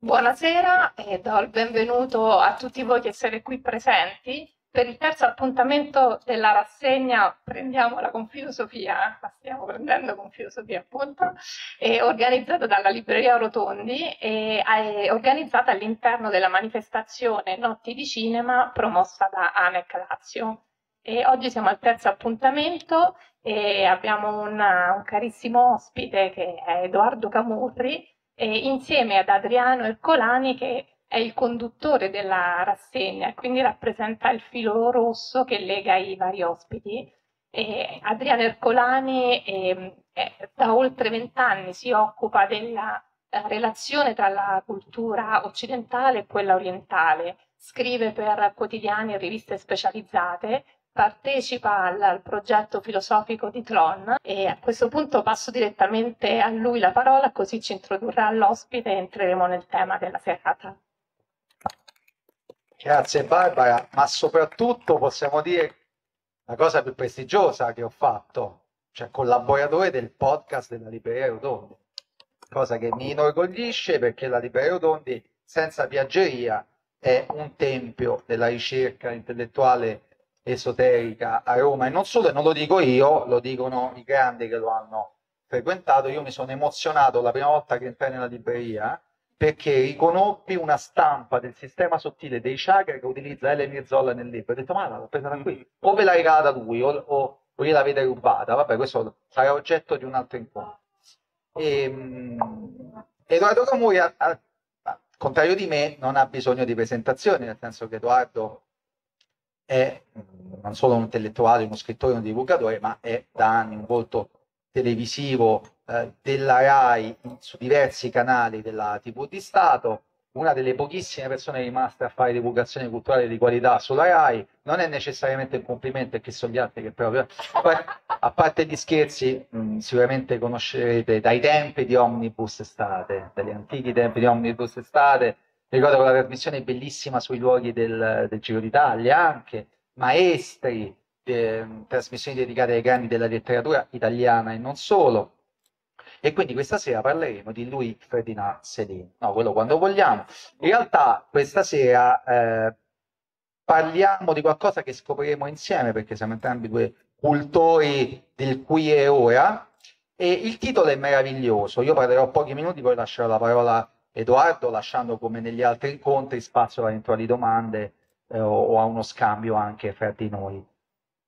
Buonasera e do il benvenuto a tutti voi che siete qui presenti per il terzo appuntamento della rassegna Prendiamola con filosofia, la stiamo prendendo con filosofia appunto, organizzata dalla Libreria Rotondi e organizzata all'interno della manifestazione Notti di Cinema promossa da ANEC Lazio. E oggi siamo al terzo appuntamento e abbiamo un carissimo ospite che è Edoardo Camurri, insieme ad Adriano Ercolani che è il conduttore della rassegna e quindi rappresenta il filo rosso che lega i vari ospiti. Adriano Ercolani da oltre 20 anni si occupa della relazione tra la cultura occidentale e quella orientale, scrive per quotidiani e riviste specializzate, partecipa al progetto filosofico di Tron e a questo punto passo direttamente a lui la parola, così ci introdurrà all'ospite e entreremo nel tema della serata. Grazie Barbara, ma soprattutto possiamo dire la cosa più prestigiosa che ho fatto, cioè collaboratore del podcast della Libreria Rotondi, cosa che mi inorgoglisce perché la Libreria Rotondi, senza piaggeria, è un tempio della ricerca intellettuale esoterica a Roma, e non solo, e non lo dico io, lo dicono i grandi che lo hanno frequentato. Io mi sono emozionato la prima volta che entrai nella libreria perché riconobbi una stampa del sistema sottile dei chakra che utilizza Ele Mirzolla nel libro. Ho detto, ma l'ho presa da qui, o ve l'ha regalata lui o gliel'avete rubata, vabbè, questo sarà oggetto di un altro incontro. Edoardo Camurri, al contrario di me, non ha bisogno di presentazioni, nel senso che Edoardo è non solo un intellettuale, uno scrittore, un divulgatore, ma è da anni un volto televisivo della RAI su diversi canali della TV di Stato, una delle pochissime persone rimaste a fare divulgazione culturale di qualità sulla RAI. Non è necessariamente un complimento, che sono gli altri che proprio... A parte gli scherzi, sicuramente conoscerete dai tempi di Omnibus Estate, dagli antichi tempi di Omnibus Estate. Ricordo quella trasmissione bellissima sui luoghi del Giro d'Italia, anche maestri, trasmissioni dedicate ai grandi della letteratura italiana e non solo. E quindi questa sera parleremo di Louis Ferdinand Céline, no, quello quando vogliamo. In realtà questa sera parliamo di qualcosa che scopriremo insieme, perché siamo entrambi due cultori del qui e ora, e il titolo è meraviglioso. Io parlerò pochi minuti, poi lascerò la parola a Edoardo, lasciando, come negli altri incontri, spazio a eventuali domande o a uno scambio anche fra di noi.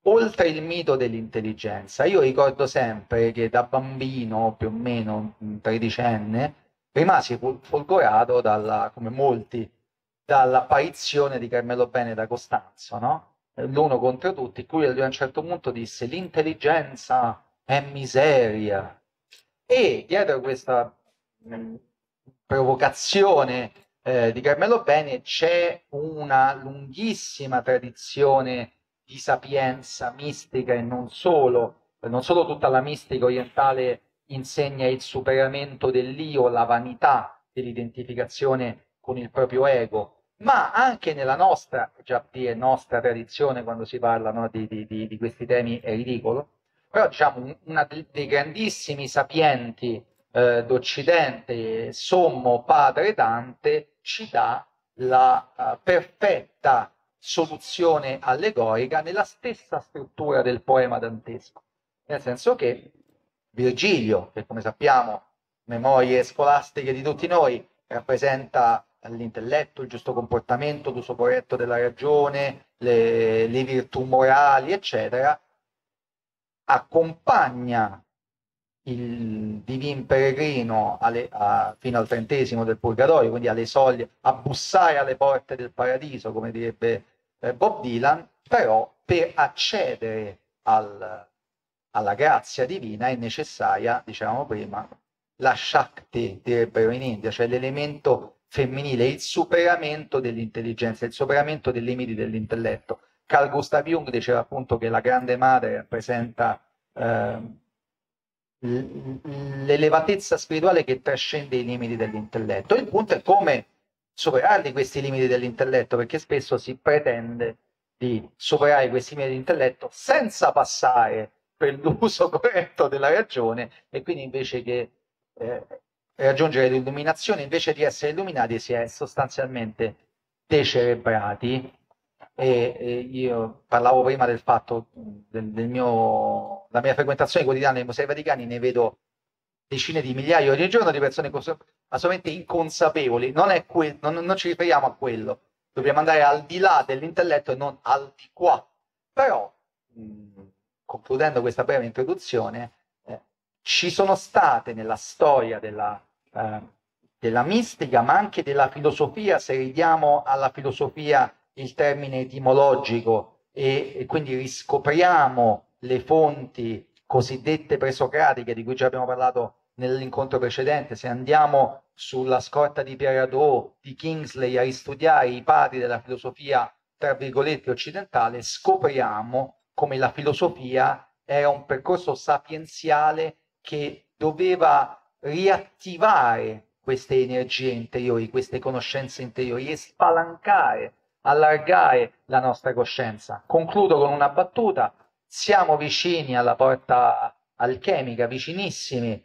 Oltre il mito dell'intelligenza, io ricordo sempre che da bambino, più o meno tredicenne, rimasi folgorato dalla, come molti, dall'apparizione di Carmelo Bene da Costanzo, no? L'uno contro tutti, cui a un certo punto disse l'intelligenza è miseria. E dietro questa provocazione di Carmelo Bene c'è una lunghissima tradizione di sapienza mistica, e non solo tutta la mistica orientale insegna il superamento dell'io, la vanità dell'identificazione con il proprio ego, ma anche nella nostra, già dire nostra tradizione quando si parla, no, di questi temi è ridicolo, però diciamo una dei grandissimi sapienti d'Occidente, sommo padre Dante, ci dà la perfetta soluzione allegorica nella stessa struttura del poema dantesco, nel senso che Virgilio, che come sappiamo, memorie scolastiche di tutti noi, rappresenta l'intelletto, il giusto comportamento, l'uso corretto della ragione, le virtù morali, eccetera, accompagna il divin peregrino fino al 30° del Purgatorio, quindi alle soglie, a bussare alle porte del paradiso, come direbbe Bob Dylan, però per accedere alla grazia divina è necessaria, dicevamo prima, la Shakti, direbbero in India, cioè l'elemento femminile, il superamento dell'intelligenza, il superamento dei limiti dell'intelletto. Carl Gustav Jung diceva appunto che la grande madre rappresenta l'elevatezza spirituale che trascende i limiti dell'intelletto. Il punto è come superarli questi limiti dell'intelletto, perché spesso si pretende di superare questi limiti dell'intelletto senza passare per l'uso corretto della ragione, e quindi invece che e raggiungere l'illuminazione, invece di essere illuminati si è sostanzialmente decerebrati. E io parlavo prima del fatto della mia frequentazione quotidiana nei Musei Vaticani, ne vedo decine di migliaia ogni giorno di persone assolutamente inconsapevoli. Non ci riferiamo a quello, dobbiamo andare al di là dell'intelletto e non al di qua. Però, concludendo questa breve introduzione, ci sono state nella storia della mistica, ma anche della filosofia, se ridiamo alla filosofia il termine etimologico e quindi riscopriamo le fonti cosiddette presocratiche di cui già abbiamo parlato nell'incontro precedente, se andiamo sulla scorta di Pieradot, di Kingsley, a ristudiare i padri della filosofia tra virgolette occidentale, scopriamo come la filosofia era un percorso sapienziale che doveva riattivare queste energie interiori, queste conoscenze interiori e spalancare, allargare la nostra coscienza. Concludo con una battuta: siamo vicini alla porta alchemica, vicinissimi,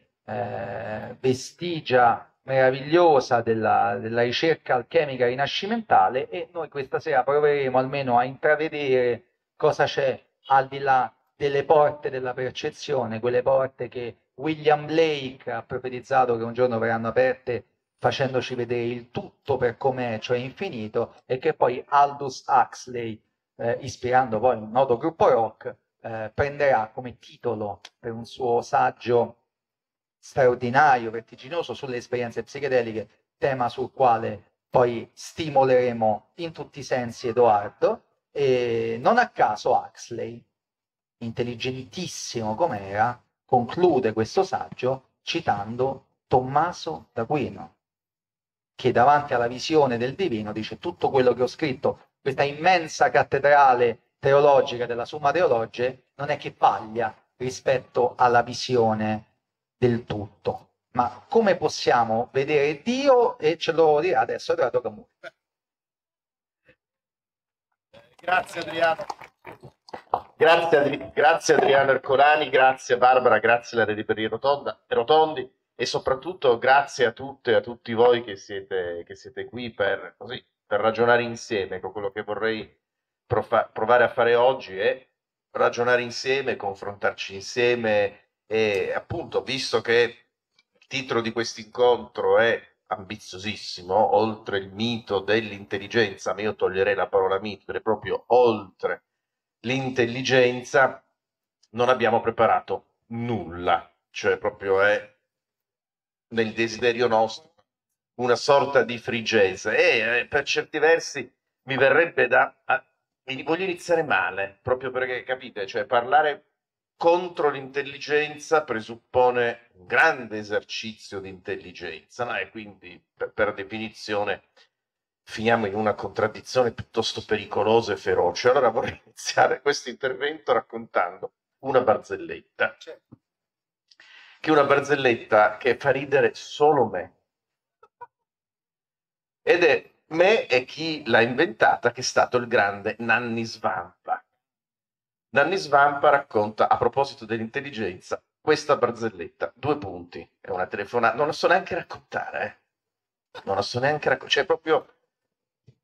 vestigia meravigliosa della ricerca alchemica rinascimentale, e noi questa sera proveremo almeno a intravedere cosa c'è al di là delle porte della percezione, quelle porte che William Blake ha profetizzato che un giorno verranno aperte, facendoci vedere il tutto per com'è, cioè infinito, e che poi Aldous Huxley, ispirando poi un noto gruppo rock, prenderà come titolo per un suo saggio straordinario, vertiginoso, sulle esperienze psichedeliche, tema sul quale poi stimoleremo in tutti i sensi Edoardo. E non a caso Huxley, intelligentissimo com'era, conclude questo saggio citando Tommaso D'Aquino, che davanti alla visione del divino dice: tutto quello che ho scritto, questa immensa cattedrale teologica della Summa Teologiae, non è che paglia rispetto alla visione del tutto. Ma come possiamo vedere Dio? E ce lo dirà adesso Edoardo Camurri. Grazie Adriano. Grazie Adriano Ercolani, grazie Barbara, grazie alla Libreria Rotondi e soprattutto grazie a tutte e a tutti voi che siete qui per ragionare insieme. Con quello che vorrei provare a fare oggi è ragionare insieme, confrontarci insieme e, appunto, visto che il titolo di questo incontro è ambiziosissimo, oltre il mito dell'intelligenza, ma io toglierei la parola mito, è proprio oltre l'intelligenza, non abbiamo preparato nulla, cioè proprio è nel desiderio nostro una sorta di frigese e per certi versi mi verrebbe da... voglio iniziare male, proprio perché, capite, cioè parlare contro l'intelligenza presuppone un grande esercizio di intelligenza, no? E quindi per definizione finiamo in una contraddizione piuttosto pericolosa e feroce. Allora vorrei iniziare questo intervento raccontando una barzelletta, certo, che è una barzelletta che fa ridere solo me, ed è me e chi l'ha inventata, che è stato il grande Nanni Svampa. Nanni Svampa racconta, a proposito dell'intelligenza, questa barzelletta. Due punti. È una telefonata. Non la so neanche raccontare. Non la so neanche raccontare. Cioè, proprio,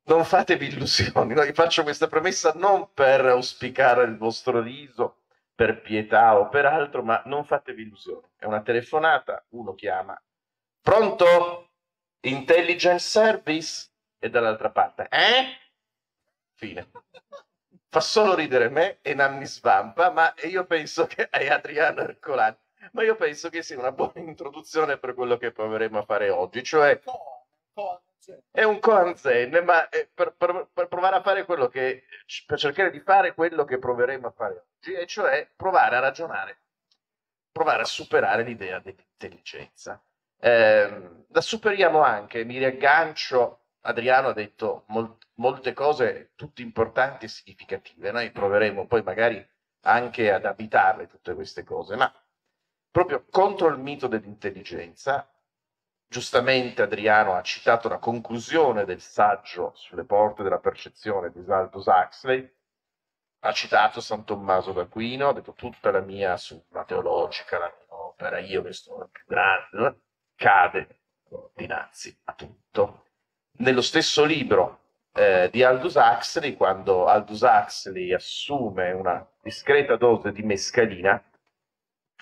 non fatevi illusioni. No? Io faccio questa premessa non per auspicare il vostro riso, per pietà o per altro, ma non fatevi illusioni. È una telefonata. Uno chiama. Pronto? Intelligence Service? E dall'altra parte. Eh? Fine. Fa solo ridere me e Nanni Svampa, ma io penso che è Adriano Ercolani, ma io penso che sia una buona introduzione per quello che proveremo a fare oggi, cioè è un koan zen, ma per provare a fare quello che, per cercare di fare quello che proveremo a fare oggi, e cioè provare a ragionare, provare a superare l'idea dell'intelligenza. La superiamo anche, mi riaggancio. Adriano ha detto molte cose, tutte importanti e significative. Noi proveremo poi magari anche ad abitarle tutte queste cose, ma proprio contro il mito dell'intelligenza. Giustamente Adriano ha citato la conclusione del saggio sulle porte della percezione di Aldous Huxley, ha citato San Tommaso d'Aquino, ha detto tutta la mia Summa Teologica, la mia opera, io che sono il più grande, cade dinanzi a tutto. Nello stesso libro di Aldous Huxley, quando Aldous Huxley assume una discreta dose di mescalina,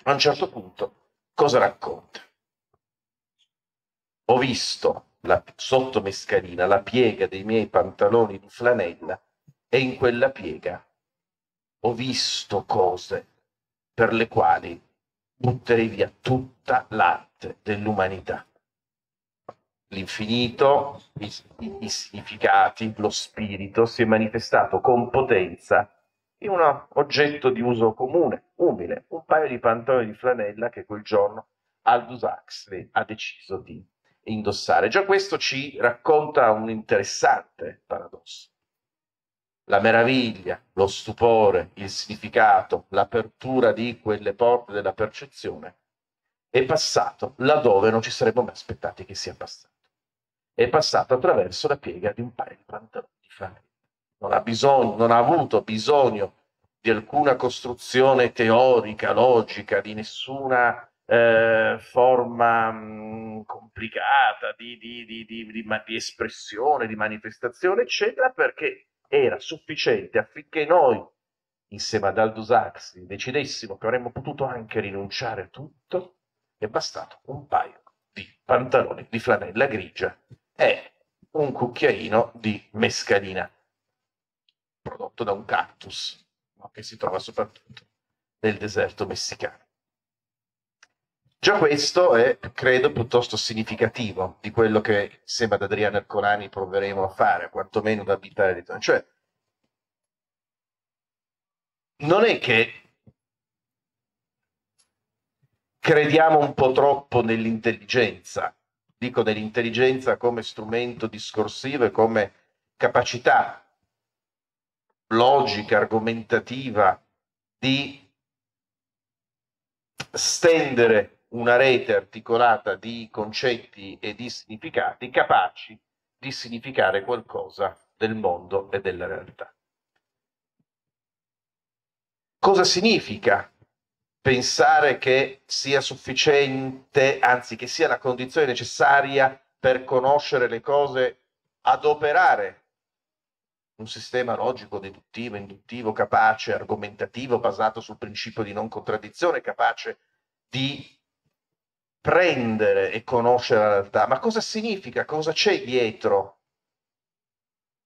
a un certo punto cosa racconta? Ho visto sotto mescalina la piega dei miei pantaloni di flanella e in quella piega ho visto cose per le quali butterei via tutta l'arte dell'umanità. L'infinito, i significati, lo spirito si è manifestato con potenza in un oggetto di uso comune, umile, un paio di pantaloni di flanella che quel giorno Aldous Huxley ha deciso di indossare. Già questo ci racconta un interessante paradosso. La meraviglia, lo stupore, il significato, l'apertura di quelle porte della percezione è passato laddove non ci saremmo mai aspettati che sia passato. È passato attraverso la piega di un paio di pantaloni di flanella. Non ha avuto bisogno di alcuna costruzione teorica, logica, di nessuna forma complicata di espressione, di manifestazione, eccetera, perché era sufficiente affinché noi, insieme ad Aldous Huxley, decidessimo che avremmo potuto anche rinunciare a tutto. È bastato un paio di pantaloni di flanella grigia e un cucchiaino di mescalina prodotto da un cactus, no, che si trova soprattutto nel deserto messicano. Già questo è, credo, piuttosto significativo di quello che insieme ad Adriano Ercolani proveremo a fare, quantomeno ad abitare di Tron. Cioè, non è che crediamo un po' troppo nell'intelligenza, dico nell'intelligenza come strumento discorsivo e come capacità logica, argomentativa, di stendere una rete articolata di concetti e di significati capaci di significare qualcosa del mondo e della realtà. Cosa significa pensare che sia sufficiente, anzi che sia la condizione necessaria per conoscere le cose, adoperare un sistema logico, deduttivo, induttivo, capace, argomentativo, basato sul principio di non contraddizione, capace di prendere e conoscere la realtà. Ma cosa significa? Cosa c'è dietro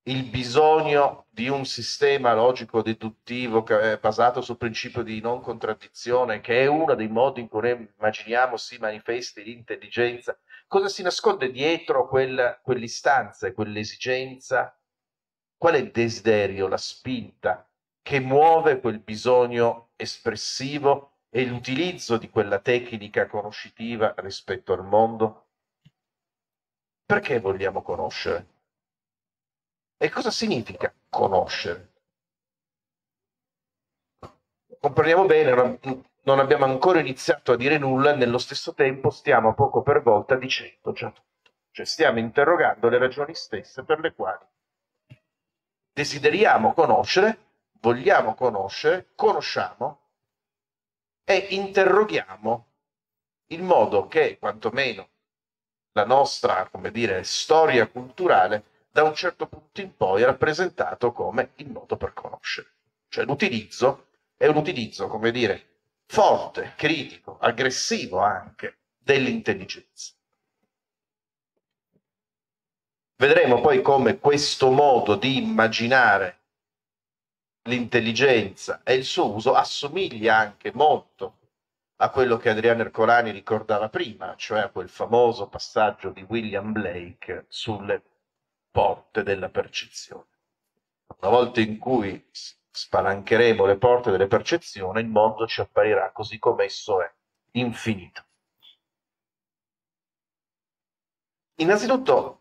il bisogno di un sistema logico, deduttivo, basato sul principio di non contraddizione, che è uno dei modi in cui noi immaginiamo si manifesti l'intelligenza? Cosa si nasconde dietro quell'istanza e quell'esigenza? Qual è il desiderio, la spinta che muove quel bisogno espressivo e l'utilizzo di quella tecnica conoscitiva rispetto al mondo? Perché vogliamo conoscere? E cosa significa conoscere? Comprendiamo bene, non abbiamo ancora iniziato a dire nulla e nello stesso tempo stiamo poco per volta dicendo già tutto. Cioè stiamo interrogando le ragioni stesse per le quali desideriamo conoscere, vogliamo conoscere, conosciamo e interroghiamo il modo che, quantomeno, la nostra, come dire, storia culturale, da un certo punto in poi è rappresentato come il modo per conoscere. Cioè l'utilizzo è un utilizzo, come dire, forte, critico, aggressivo anche, dell'intelligenza. Vedremo poi come questo modo di immaginare l'intelligenza e il suo uso assomiglia anche molto a quello che Adriano Ercolani ricordava prima, cioè a quel famoso passaggio di William Blake sulle porte della percezione. Una volta in cui spalancheremo le porte della percezione, il mondo ci apparirà così come esso è, infinito. Innanzitutto,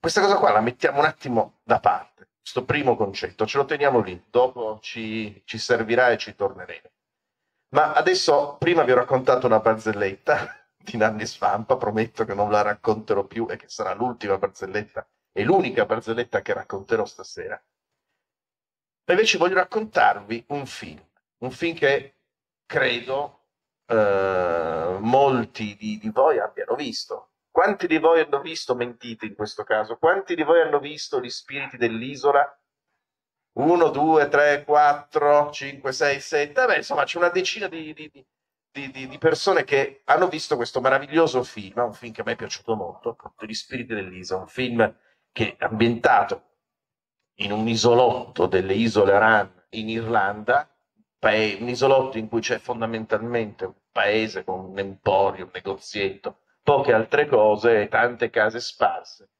questa cosa qua la mettiamo un attimo da parte, questo primo concetto, ce lo teniamo lì, dopo ci servirà e ci torneremo. Ma adesso, prima vi ho raccontato una barzelletta di Nanni Svampa, prometto che non la racconterò più e che sarà l'ultima barzelletta e l'unica barzelletta che racconterò stasera. Ma invece voglio raccontarvi un film che credo molti di voi abbiano visto. Quanti di voi hanno visto, mentite in questo caso, quanti di voi hanno visto Gli spiriti dell'isola? 1, 2, 3, 4, 5, 6, 7, beh, insomma c'è una decina di persone che hanno visto questo meraviglioso film, un film che a me è piaciuto molto, appunto, Gli spiriti dell'isola, un film che è ambientato in un isolotto delle isole Aran in Irlanda, un isolotto in cui c'è fondamentalmente un paese con un emporio, un negozietto, poche altre cose e tante case sparse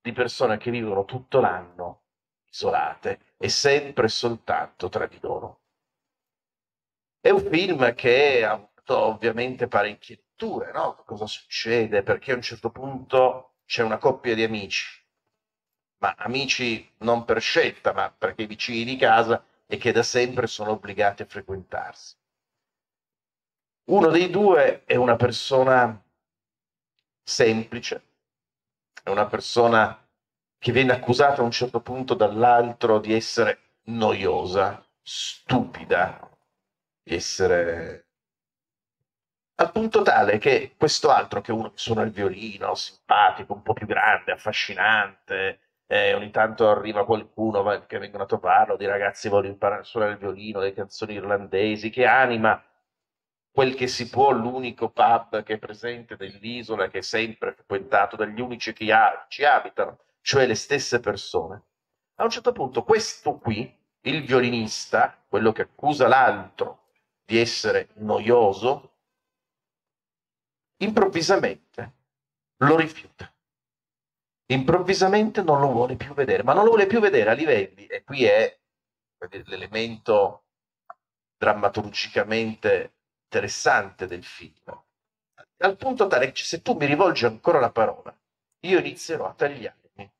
di persone che vivono tutto l'anno isolate e sempre e soltanto tra di loro. È un film che ha avuto ovviamente parecchie letture, no? Cosa succede? Perché a un certo punto c'è una coppia di amici, ma amici non per scelta, ma perché vicini di casa e che da sempre sono obbligati a frequentarsi. Uno dei due è una persona semplice, è una persona che viene accusata a un certo punto dall'altro di essere noiosa, stupida, di essere al punto tale che questo altro, che uno che suona il violino, simpatico, un po' più grande, affascinante, ogni tanto arriva qualcuno che vengono a trovarlo, di ragazzi voglio imparare a suonare il violino, le canzoni irlandesi, che anima quel che si può, l'unico pub che è presente dell'isola, che è sempre frequentato dagli unici che ci abitano, cioè le stesse persone. A un certo punto questo qui, il violinista, quello che accusa l'altro di essere noioso, improvvisamente lo rifiuta. Improvvisamente non lo vuole più vedere, ma non lo vuole più vedere a livelli, e qui è l'elemento drammaturgicamente interessante del film, al punto tale che se tu mi rivolgi ancora la parola, io inizierò a tagliarmi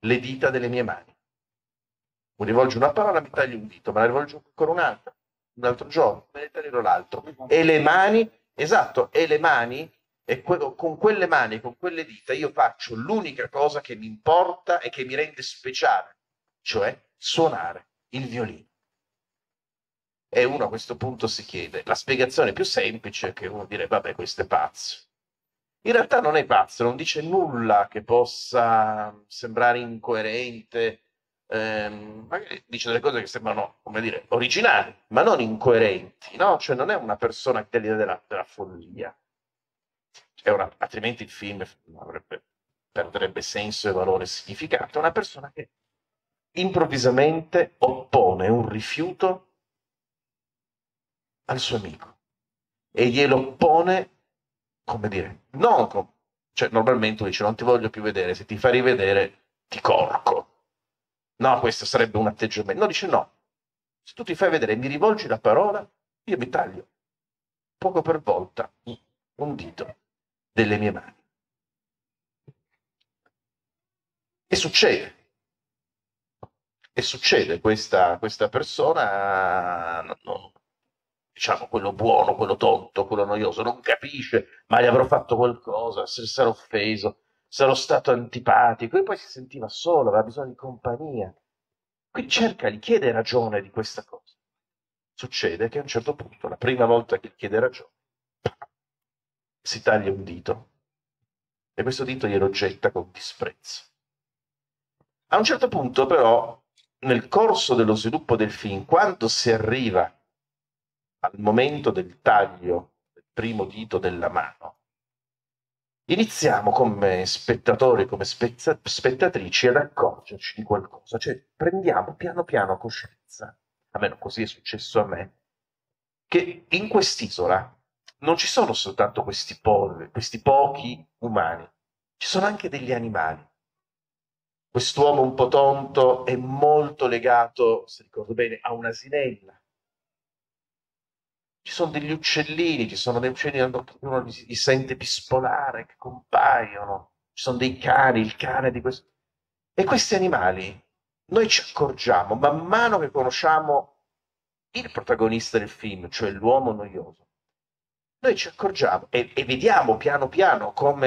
le dita delle mie mani. Mi rivolgi una parola, mi taglio un dito, me la rivolgo ancora un'altra, un altro giorno, me ne taglierò l'altro. E le mani, esatto, e le mani, e con quelle mani, con quelle dita, io faccio l'unica cosa che mi importa e che mi rende speciale, cioè suonare il violino. E uno a questo punto si chiede, la spiegazione più semplice è che uno dire, vabbè, questo è pazzo. In realtà non è pazzo, non dice nulla che possa sembrare incoerente, magari dice delle cose che sembrano, come dire, originali, ma non incoerenti, no? Cioè non è una persona che ha l'idea della follia. Altrimenti il film perderebbe senso e valore e significato. È una persona che improvvisamente oppone un rifiuto al suo amico e glielo pone, come dire, non cioè normalmente dice non ti voglio più vedere, se ti fai rivedere ti corco, no, questo sarebbe un atteggiamento, no, dice no, se tu ti fai vedere e mi rivolgi la parola io mi taglio poco per volta un dito delle mie mani. E succede. E succede, questa persona non, diciamo, quello buono, quello tonto, quello noioso, non capisce, ma gli avrò fatto qualcosa, se sarò offeso, sarò stato antipatico, e poi si sentiva solo, aveva bisogno di compagnia. Quindi cerca, gli chiede ragione di questa cosa. Succede che a un certo punto, la prima volta che gli chiede ragione, si taglia un dito, e questo dito glielo getta con disprezzo. A un certo punto però, nel corso dello sviluppo del film, quando si arriva al momento del taglio del primo dito della mano, iniziamo come spettatori, come spettatrici ad accorgerci di qualcosa, cioè prendiamo piano piano coscienza, almeno così è successo a me, che in quest'isola non ci sono soltanto questi pochi umani, ci sono anche degli animali. Quest'uomo un po' tonto è molto legato, se ricordo bene, a un'asinella. Ci sono degli uccellini, ci sono dei uccellini che uno li sente pispolare, che compaiono, ci sono dei cani, il cane di questo. E questi animali noi ci accorgiamo man mano che conosciamo il protagonista del film, cioè l'uomo noioso. Noi ci accorgiamo e vediamo piano piano qual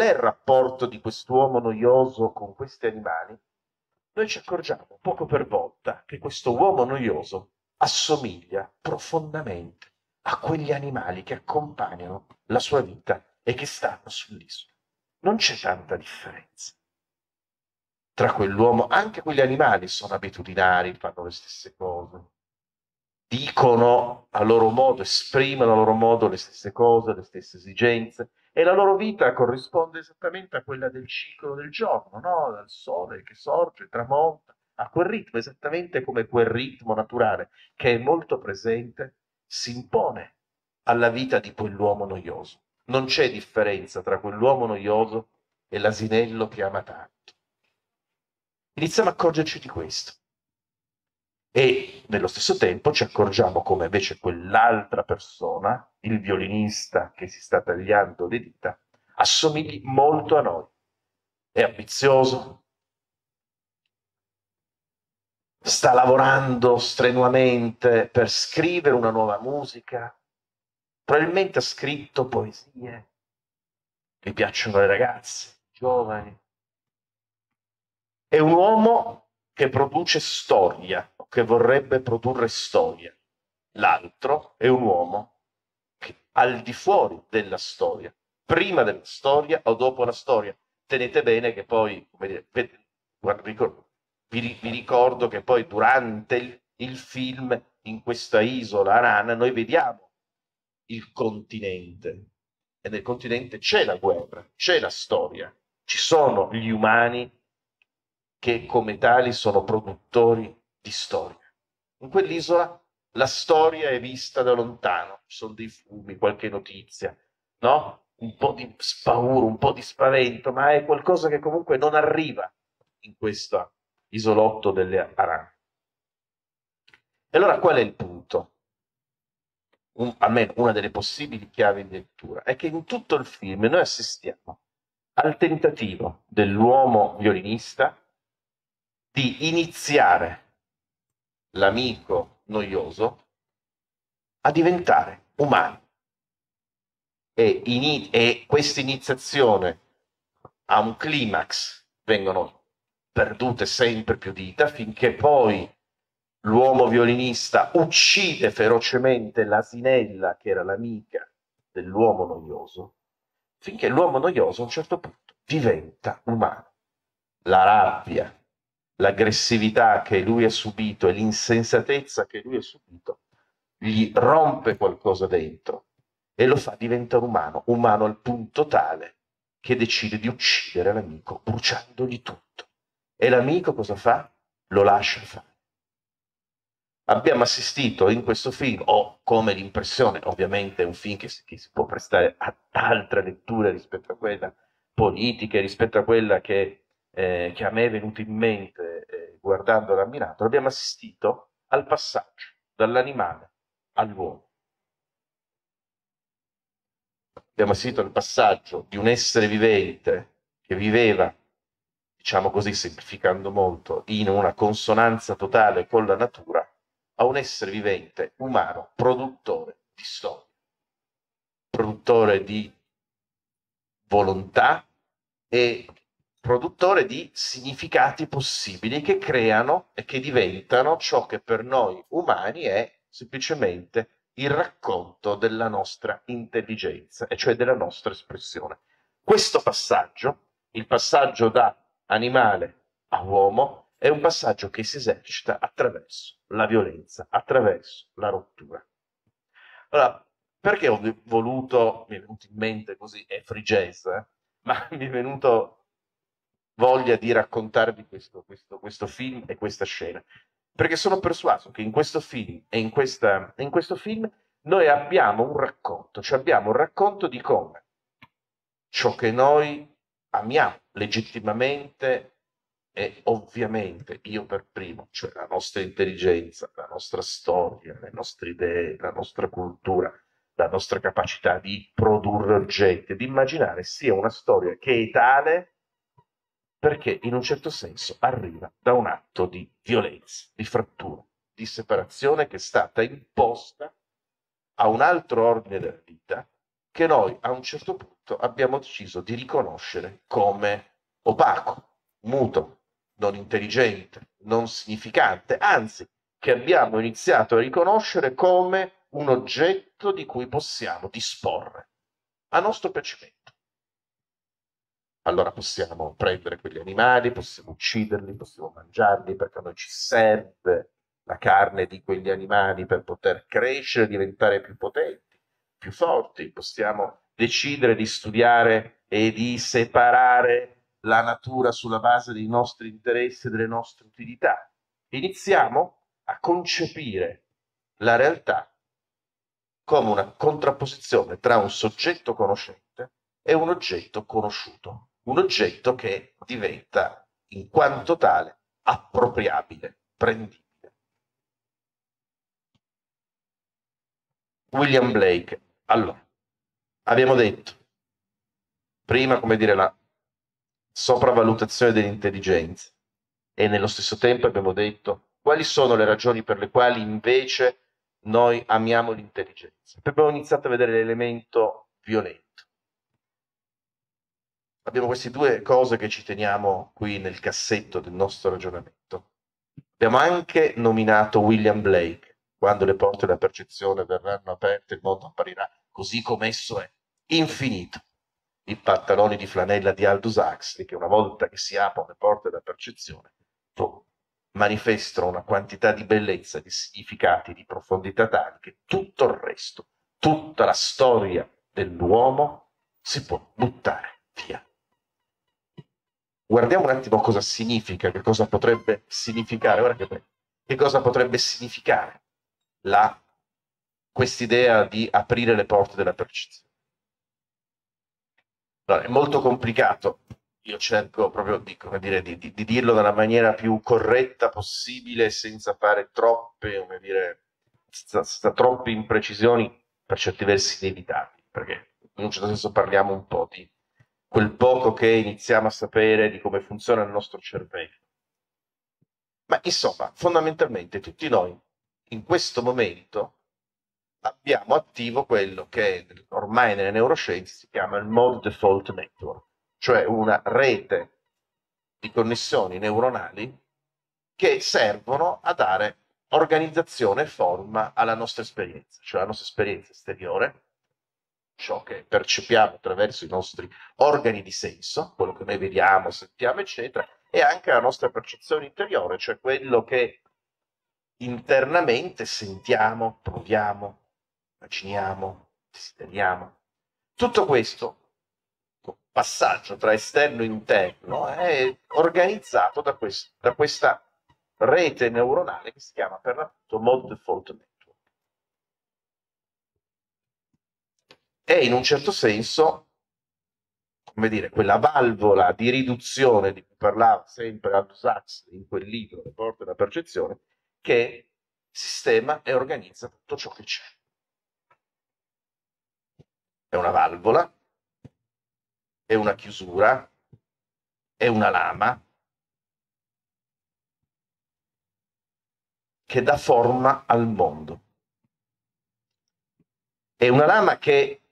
è il rapporto di quest'uomo noioso con questi animali. Noi ci accorgiamo poco per volta che questo uomo noioso assomiglia profondamente a quegli animali che accompagnano la sua vita e che stanno sull'isola. non c'è tanta differenza tra quell'uomo. Anche quegli animali sono abitudinari, fanno le stesse cose, dicono a loro modo, esprimono a loro modo le stesse cose, le stesse esigenze, e la loro vita corrisponde esattamente a quella del ciclo del giorno, no? Dal sole che sorge, tramonta, a quel ritmo, esattamente come quel ritmo naturale che è molto presente si impone alla vita di quell'uomo noioso. Non c'è differenza tra quell'uomo noioso e l'asinello che ama tanto. Iniziamo a accorgerci di questo. E nello stesso tempo ci accorgiamo come invece quell'altra persona, il violinista che si sta tagliando le dita, assomigli molto a noi. È ambizioso, sta lavorando strenuamente per scrivere una nuova musica, probabilmente ha scritto poesie che piacciono alle ragazze, giovani. È un uomo che produce storia, che vorrebbe produrre storia. L'altro è un uomo che al di fuori della storia, prima della storia o dopo la storia. Tenete bene che poi, come dire, vi ricordo che poi durante il film, in questa isola Arana, noi vediamo il continente, e nel continente c'è la guerra, c'è la storia, ci sono gli umani che come tali sono produttori di storia. In quell'isola la storia è vista da lontano, ci sono dei fumi, qualche notizia, no? Un po' di paura, un po' di spavento, ma è qualcosa che comunque non arriva in questo isolotto delle Arane. E allora qual è il punto? Almeno una delle possibili chiavi di lettura è che in tutto il film noi assistiamo al tentativo dell'uomo violinista di iniziare l'amico noioso a diventare umano, e questa iniziazione a un climax, vengono perdute sempre più dita finché poi l'uomo violinista uccide ferocemente l'asinella che era l'amica dell'uomo noioso, finché l'uomo noioso a un certo punto diventa umano. La rabbia, l'aggressività che lui ha subito e l'insensatezza che lui ha subito gli rompe qualcosa dentro e lo fa diventare umano, umano al punto tale che decide di uccidere l'amico bruciandogli tutto. E l'amico cosa fa? Lo lascia fare. Abbiamo assistito in questo film, ho come l'impressione, ovviamente è un film che si può prestare ad altra lettura rispetto a quella politica, rispetto a quella che a me è venuta in mente guardandola a Milano, abbiamo assistito al passaggio dall'animale all'uomo. Abbiamo assistito al passaggio di un essere vivente che viveva, diciamo così, semplificando molto, in una consonanza totale con la natura, a un essere vivente, umano, produttore di storia, produttore di volontà e produttore di significati possibili che creano e che diventano ciò che per noi umani è semplicemente il racconto della nostra intelligenza, e cioè della nostra espressione. Questo passaggio, il passaggio da animale a uomo, è un passaggio che si esercita attraverso la violenza, attraverso la rottura. Allora, perché ho voluto, mi è venuto in mente così, è frigese, ma mi è venuto voglia di raccontarvi questo film e questa scena? Perché sono persuaso che in questo film e in questo film noi abbiamo un racconto, cioè abbiamo un racconto di come ciò che noi amiamo legittimamente, e ovviamente io per primo, cioè la nostra intelligenza, la nostra storia, le nostre idee, la nostra cultura, la nostra capacità di produrre oggetti, di immaginare, sia una storia che è tale perché in un certo senso arriva da un atto di violenza, di frattura, di separazione che è stata imposta a un altro ordine della vita che noi a un certo punto abbiamo deciso di riconoscere come opaco, muto, non intelligente, non significante, anzi, che abbiamo iniziato a riconoscere come un oggetto di cui possiamo disporre a nostro piacimento. allora possiamo prendere quegli animali, possiamo ucciderli, possiamo mangiarli, perché a noi ci serve la carne di quegli animali per poter crescere, diventare più potenti, più forti. Possiamo decidere di studiare e di separare la natura sulla base dei nostri interessi e delle nostre utilità. Iniziamo a concepire la realtà come una contrapposizione tra un soggetto conoscente e un oggetto conosciuto, un oggetto che diventa, in quanto tale, appropriabile, prendibile. William Blake. Allora, abbiamo detto prima, come dire, la sopravvalutazione dell'intelligenza, e nello stesso tempo abbiamo detto quali sono le ragioni per le quali invece noi amiamo l'intelligenza. Abbiamo iniziato a vedere l'elemento violento. Abbiamo queste due cose che ci teniamo qui nel cassetto del nostro ragionamento. Abbiamo anche nominato William Blake. Quando le porte della percezione verranno aperte, il mondo apparirà così come esso è, infinito. I pantaloni di flanella di Aldous Huxley, che una volta che si aprono le porte della percezione, manifestano una quantità di bellezza, di significati, di profondità tali che tutto il resto, tutta la storia dell'uomo si può buttare via. Guardiamo un attimo cosa significa, che cosa potrebbe significare, guarda che bello, che cosa potrebbe significare quest'idea di aprire le porte della percezione. Allora, è molto complicato, io cerco proprio di, come dire, di dirlo nella maniera più corretta possibile, senza fare troppe, come dire, senza troppe imprecisioni, per certi versi inevitabili, perché in un certo senso parliamo un po' di quel poco che iniziamo a sapere di come funziona il nostro cervello. Ma insomma, fondamentalmente tutti noi in questo momento abbiamo attivo quello che ormai nelle neuroscienze si chiama il mode default network, cioè una rete di connessioni neuronali che servono a dare organizzazione e forma alla nostra esperienza, cioè la nostra esperienza esteriore, ciò che percepiamo attraverso i nostri organi di senso, quello che noi vediamo, sentiamo, eccetera, e anche la nostra percezione interiore, cioè quello che internamente sentiamo, proviamo, immaginiamo, desideriamo. Tutto questo passaggio tra esterno e interno è organizzato da questa rete neuronale che si chiama per l'appunto mode default network. È in un certo senso, come dire, quella valvola di riduzione di cui parlava sempre Aldous Huxley in quel libro, Le porte della percezione, che sistema e organizza tutto ciò che c'è. È una valvola, è una chiusura, è una lama che dà forma al mondo. È una lama che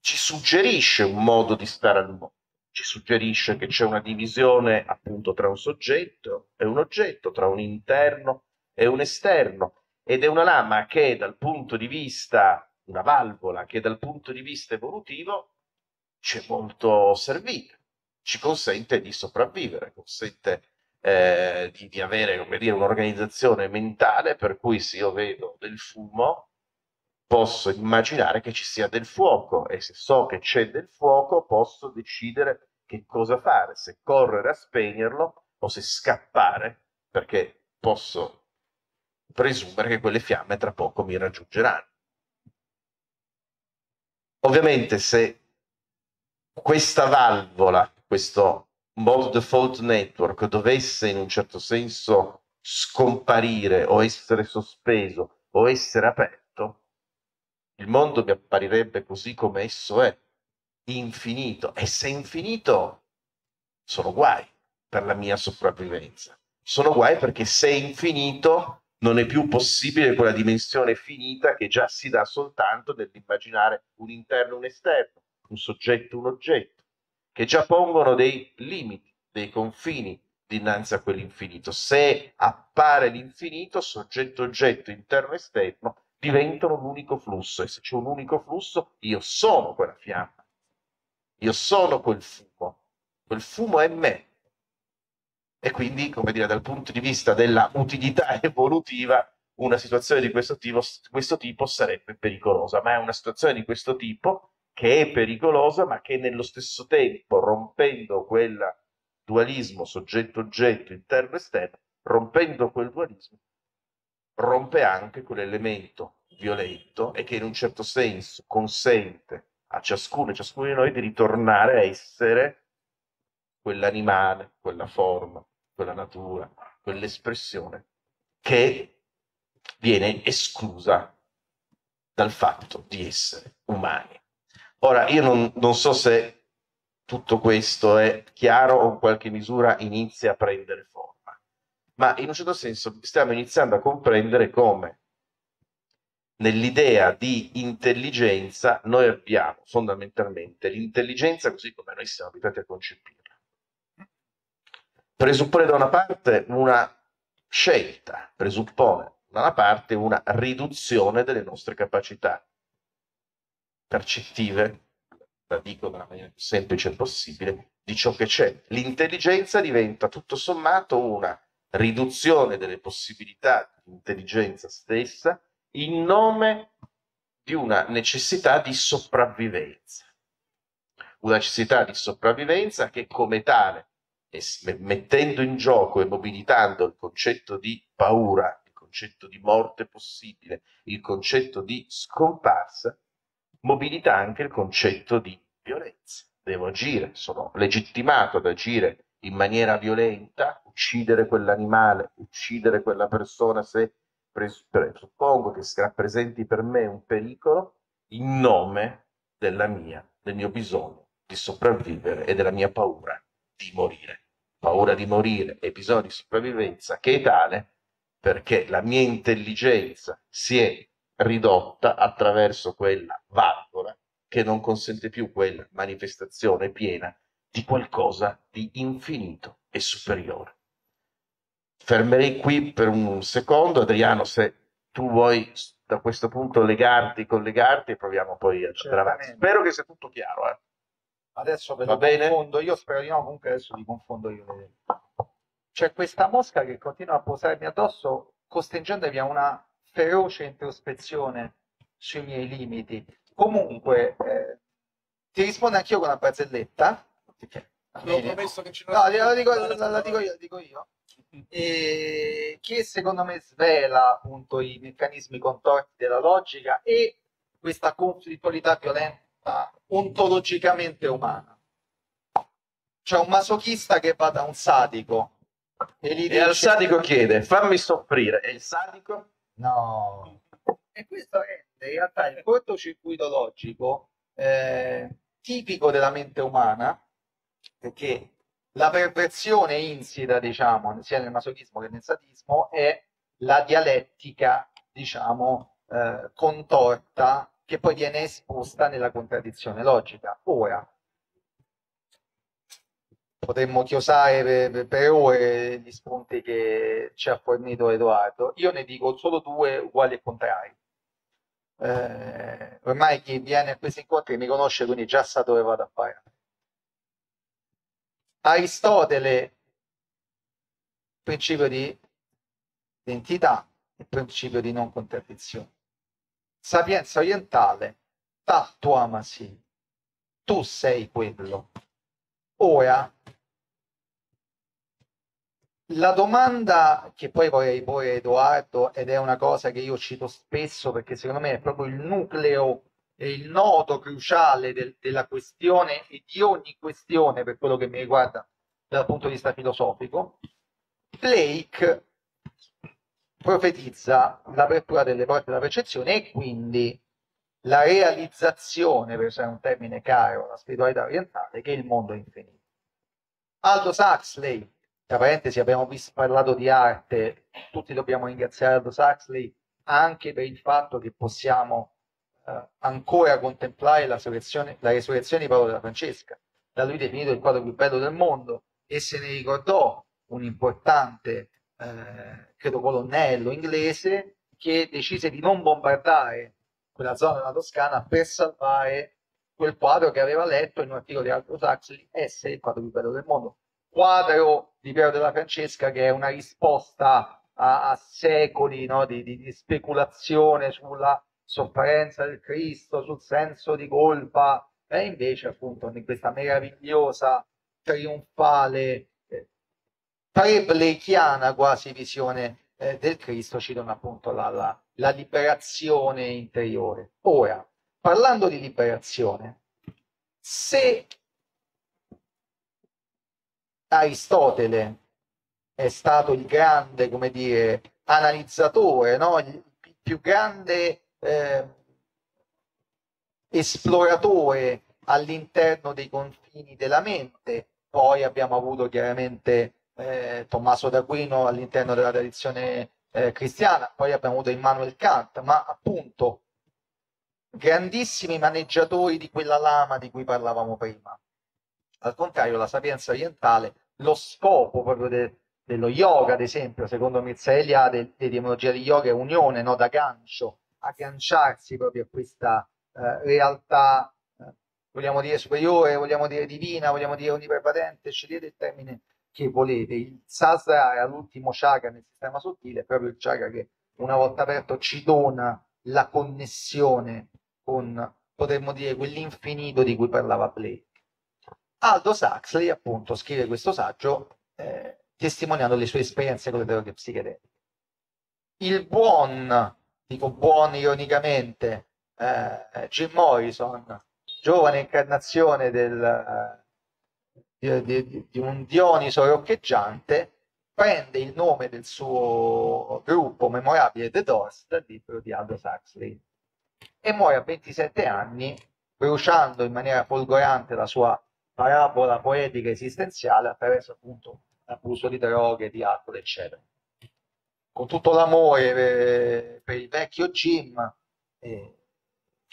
ci suggerisce un modo di stare al mondo. Ci suggerisce che c'è una divisione appunto tra un soggetto e un oggetto, tra un interno e un esterno, ed è una lama che dal punto di vista, una valvola che dal punto di vista evolutivo ci è molto servile, ci consente di sopravvivere, consente di avere, come dire, un'organizzazione mentale per cui se io vedo del fumo posso immaginare che ci sia del fuoco, e se so che c'è del fuoco posso decidere che cosa fare, se correre a spegnerlo o se scappare, perché posso presumere che quelle fiamme tra poco mi raggiungeranno. Ovviamente se questa valvola, questo mode default network dovesse in un certo senso scomparire o essere sospeso o essere aperto, il mondo mi apparirebbe così come esso è, infinito. E se è infinito, sono guai per la mia sopravvivenza. Sono guai perché se è infinito non è più possibile quella dimensione finita che già si dà soltanto nell'immaginare un interno e un esterno, un soggetto e un oggetto, che già pongono dei limiti, dei confini dinanzi a quell'infinito. Se appare l'infinito, soggetto, oggetto, interno e esterno, diventano un unico flusso, e se c'è un unico flusso io sono quella fiamma, Io sono quel fumo è me. E quindi, come dire, dal punto di vista della utilità evolutiva, una situazione di questo tipo sarebbe pericolosa, ma è una situazione di questo tipo che è pericolosa, ma che nello stesso tempo, rompendo quel dualismo soggetto-oggetto, interno-esterno, rompendo quel dualismo, rompe anche quell'elemento violento e che in un certo senso consente a ciascuno di noi di ritornare a essere quell'animale, quella forma, quella natura, quell'espressione che viene esclusa dal fatto di essere umani. Ora, io non so se tutto questo è chiaro o in qualche misura inizia a prendere forma, ma in un certo senso stiamo iniziando a comprendere come nell'idea di intelligenza noi abbiamo fondamentalmente l'intelligenza così come noi siamo abituati a concepirla. Presuppone da una parte una scelta, presuppone da una parte una riduzione delle nostre capacità percettive, la dico nella maniera più semplice possibile, di ciò che c'è. L'intelligenza diventa tutto sommato una riduzione delle possibilità di intelligenza stessa in nome di una necessità di sopravvivenza. Una necessità di sopravvivenza che come tale, mettendo in gioco e mobilitando il concetto di paura, il concetto di morte possibile, il concetto di scomparsa, mobilita anche il concetto di violenza. Devo agire, sono legittimato ad agire in maniera violenta, uccidere quell'animale, uccidere quella persona se presuppongo che rappresenti per me un pericolo, in nome del mio bisogno di sopravvivere e della mia paura di morire. Paura di morire e bisogno di sopravvivenza che è tale perché la mia intelligenza si è ridotta attraverso quella valvola che non consente più quella manifestazione piena di qualcosa di infinito e superiore. Fermerei qui per un secondo. Adriano, se tu vuoi da questo punto collegarti e proviamo poi a avanti. Spero che sia tutto chiaro. Adesso ve lo confondo io, spero di no, comunque adesso vi confondo io. C'è questa mosca che continua a posarmi addosso, costringendomi a una feroce introspezione sui miei limiti. Comunque, ti rispondo anch'io con una barzelletta. L'ho promesso che ci la dico io. E che secondo me svela appunto i meccanismi contorti della logica e questa conflittualità violenta ontologicamente umana. C'è un masochista che va da un sadico e al sadico chiede: fammi soffrire. E il sadico? No. E questo è in realtà il cortocircuito logico tipico della mente umana, perché la perversione insita, diciamo, sia nel masochismo che nel sadismo, è la dialettica, diciamo, contorta, che poi viene esposta nella contraddizione logica. Ora, potremmo chiosare per ore gli spunti che ci ha fornito Edoardo. Io ne dico solo due uguali e contrari. Ormai chi viene a questi incontri mi conosce, quindi già sa dove vado a parare. Aristotele, principio di identità e principio di non contraddizione. Sapienza orientale, tattu amasi, tu sei quello. Ora, la domanda che poi vorrei porre a Edoardo, ed è una cosa che io cito spesso perché secondo me è proprio il nucleo, è il nodo cruciale della questione e di ogni questione per quello che mi riguarda dal punto di vista filosofico: Blake profetizza l'apertura delle porte della percezione e quindi la realizzazione, per usare un termine caro alla spiritualità orientale, che il mondo è infinito. Aldous Huxley, tra parentesi abbiamo parlato di arte, tutti dobbiamo ringraziare Aldous Huxley anche per il fatto che possiamo ancora contemplare la resurrezione di Paolo della Francesca, da lui definito il quadro più bello del mondo, e se ne ricordò un importante credo colonnello inglese che decise di non bombardare quella zona della Toscana per salvare quel quadro che aveva letto in un articolo di Aldous Huxley, essere il quadro più bello del mondo. Quadro di Piero della Francesca che è una risposta a secoli, no, di speculazione sulla sofferenza del Cristo, sul senso di colpa, e invece appunto in questa meravigliosa, trionfale, prebleichiana quasi visione del Cristo ci dona appunto la liberazione interiore. Ora, parlando di liberazione, se Aristotele è stato il grande, come dire, analizzatore, no? Il più grande esploratore all'interno dei confini della mente. Poi abbiamo avuto chiaramente Tommaso D'Aquino all'interno della tradizione cristiana, poi abbiamo avuto Immanuel Kant, ma appunto grandissimi maneggiatori di quella lama di cui parlavamo prima. Al contrario, la sapienza orientale, lo scopo proprio dello yoga, ad esempio, secondo Mircea Eliade, l'etimologia di yoga è unione, no, da gancio, agganciarsi proprio a questa realtà, vogliamo dire superiore, vogliamo dire divina, vogliamo dire onnipervadente, scegliete il termine che volete. Il Sahasrara, l'ultimo chakra nel sistema sottile, è proprio il chakra che una volta aperto ci dona la connessione con, potremmo dire, quell'infinito di cui parlava Blake. Aldous Huxley appunto scrive questo saggio testimoniando le sue esperienze con le droghe psichedeliche. Il buon, dico buon ironicamente, Jim Morrison, giovane incarnazione di un Dioniso roccheggiante, prende il nome del suo gruppo memorabile The Doors dal libro di Aldous Huxley e muore a 27 anni bruciando in maniera folgorante la sua parabola poetica esistenziale attraverso appunto l'abuso di droghe, di alcol, eccetera. Con tutto l'amore per il vecchio Jim, che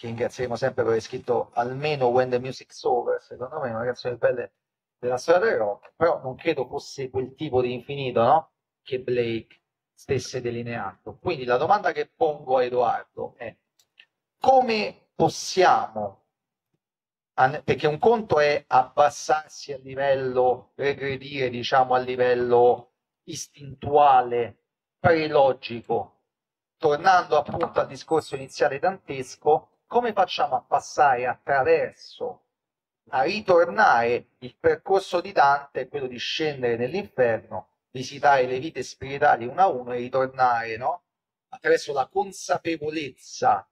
ringrazieremo sempre per aver scritto almeno When the Music's Over, secondo me una canzone bella della storia del rock, però non credo fosse quel tipo di infinito, no? Che Blake stesse delineando. Quindi la domanda che pongo a Edoardo è: come possiamo, perché un conto è abbassarsi a livello, regredire diciamo a livello istintuale, prelogico, tornando appunto al discorso iniziale dantesco, come facciamo a passare attraverso, a ritornare il percorso di Dante, quello di scendere nell'inferno, visitare le vite spirituali una a una e ritornare, no? Attraverso la consapevolezza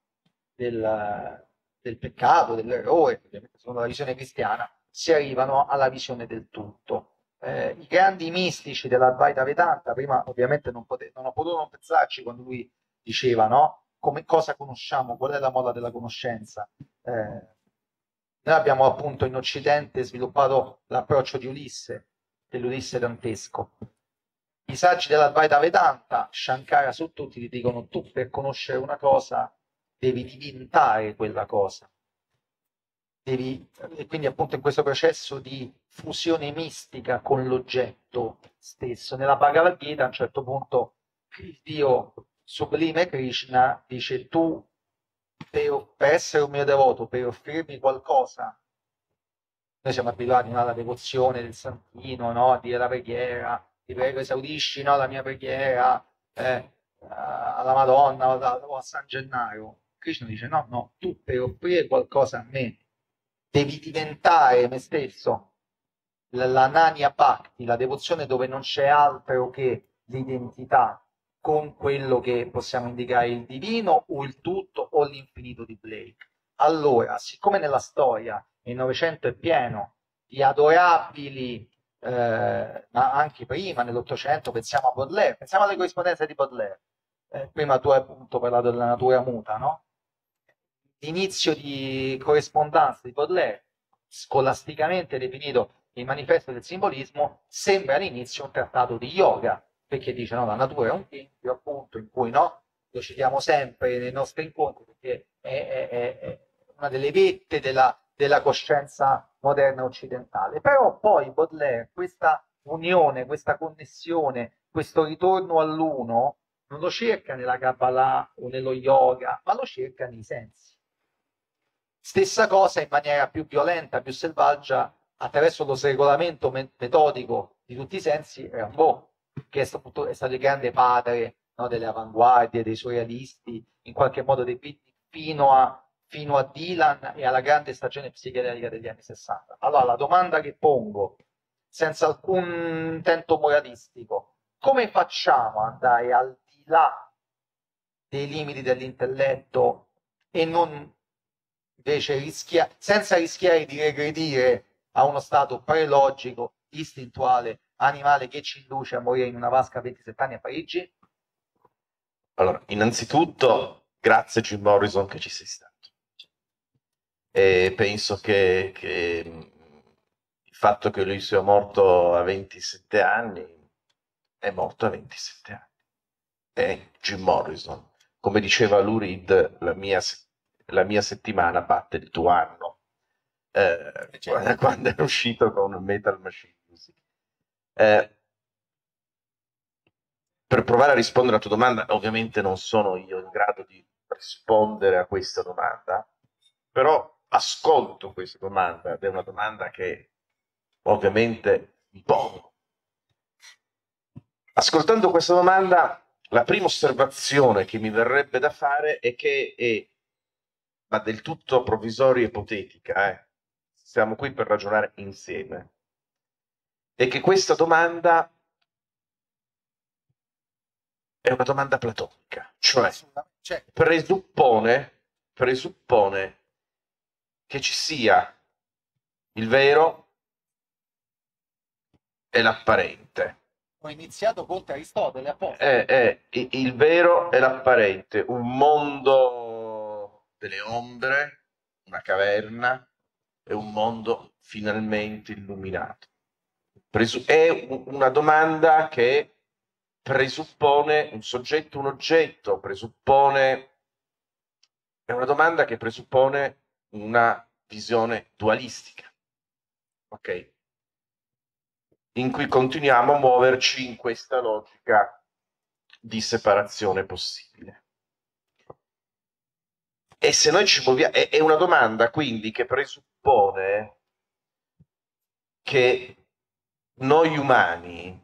del peccato, dell'errore, ovviamente secondo la visione cristiana, si arrivano alla visione del tutto. I grandi mistici dell'Advaita Vedanta, prima ovviamente non ho potuto non pensarci quando lui diceva, no? Come cosa conosciamo, qual è la moda della conoscenza. Noi abbiamo appunto in Occidente sviluppato l'approccio di Ulisse, dell'Ulisse dantesco. I saggi dell'Advaita Vedanta, Shankara su tutti, ti dicono: tu per conoscere una cosa devi diventare quella cosa. E quindi appunto in questo processo di fusione mistica con l'oggetto stesso. Nella Bhagavad Gita a un certo punto il Dio sublime Krishna dice: tu per essere un mio devoto, per offrirmi qualcosa, noi siamo abituati, no, alla devozione del santino, no? A dire la preghiera, ti prego esaudisci, no, la mia preghiera alla Madonna o a San Gennaro. Krishna dice: no, no, tu per offrire qualcosa a me devi diventare me stesso, la Nanya Bhakti, la devozione dove non c'è altro che l'identità con quello che possiamo indicare il divino o il tutto o l'infinito di Blake. Allora, siccome nella storia il Novecento è pieno di adorabili, ma anche prima nell'Ottocento, pensiamo a Baudelaire, pensiamo alle corrispondenze di Baudelaire. Prima tu hai appunto parlato della natura muta, no? L'inizio di corrispondenza di Baudelaire, scolasticamente definito il manifesto del simbolismo, sembra all'inizio un trattato di yoga, perché dice, no, la natura è un tempio appunto in cui, no, lo citiamo sempre nei nostri incontri perché è una delle vette della coscienza moderna occidentale. Però poi Baudelaire, questa unione, questa connessione, questo ritorno all'uno, non lo cerca nella Kabbalah o nello yoga, ma lo cerca nei sensi. Stessa cosa in maniera più violenta, più selvaggia, attraverso lo sregolamento metodico di tutti i sensi, Rimbaud, che è stato il grande padre, no, delle avanguardie, dei surrealisti, in qualche modo dei beatnik, fino a Dylan e alla grande stagione psichedelica degli anni 60. Allora, la domanda che pongo, senza alcun intento moralistico, come facciamo ad andare al di là dei limiti dell'intelletto e non invece senza rischiare di regredire a uno stato prelogico, istintuale, animale che ci induce a morire in una vasca a 27 anni a Parigi? Allora, innanzitutto, grazie Jim Morrison che ci sei stato. E penso che il fatto che lui sia morto a 27 anni, è morto a 27 anni. È Jim Morrison. Come diceva Lou Reed, la mia settimana batte il tuo anno. Quando era uscito con Metal Machine Music. Per provare a rispondere alla tua domanda, ovviamente non sono io in grado di rispondere a questa domanda, però ascolto questa domanda, ed è una domanda che ovviamente mi pongo. Ascoltando questa domanda, la prima osservazione che mi verrebbe da fare è che è, ma del tutto provvisoria e ipotetica, siamo qui per ragionare insieme, e che questa domanda è una domanda platonica, cioè presuppone che ci sia il vero e l'apparente. Ho iniziato con Aristotele apposta. Il vero e l'apparente, un mondo delle ombre, una caverna, è un mondo finalmente illuminato. È una domanda che presuppone un soggetto, un oggetto, è una domanda che presuppone una visione dualistica, ok? In cui continuiamo a muoverci in questa logica di separazione possibile. E se noi ci muoviamo, è una domanda quindi che presuppone che noi umani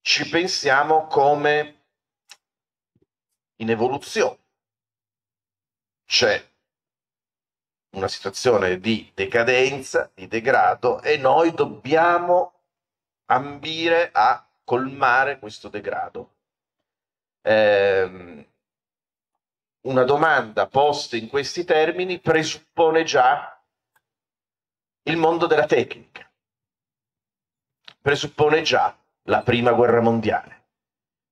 ci pensiamo come in evoluzione. C'è una situazione di decadenza, di degrado, e noi dobbiamo ambire a colmare questo degrado. Una domanda posta in questi termini presuppone già il mondo della tecnica, presuppone già la prima guerra mondiale,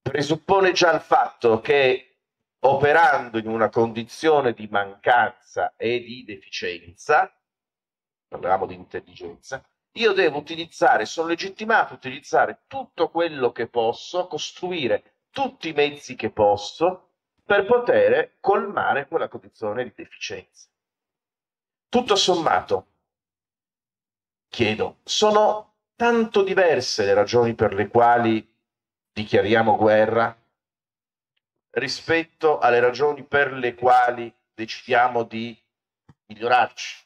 presuppone già il fatto che operando in una condizione di mancanza e di deficienza, parlavamo di intelligenza, io devo utilizzare, sono legittimato a utilizzare tutto quello che posso, costruire tutti i mezzi che posso, per poter colmare quella condizione di deficienza. Tutto sommato, chiedo, sono tanto diverse le ragioni per le quali dichiariamo guerra rispetto alle ragioni per le quali decidiamo di migliorarci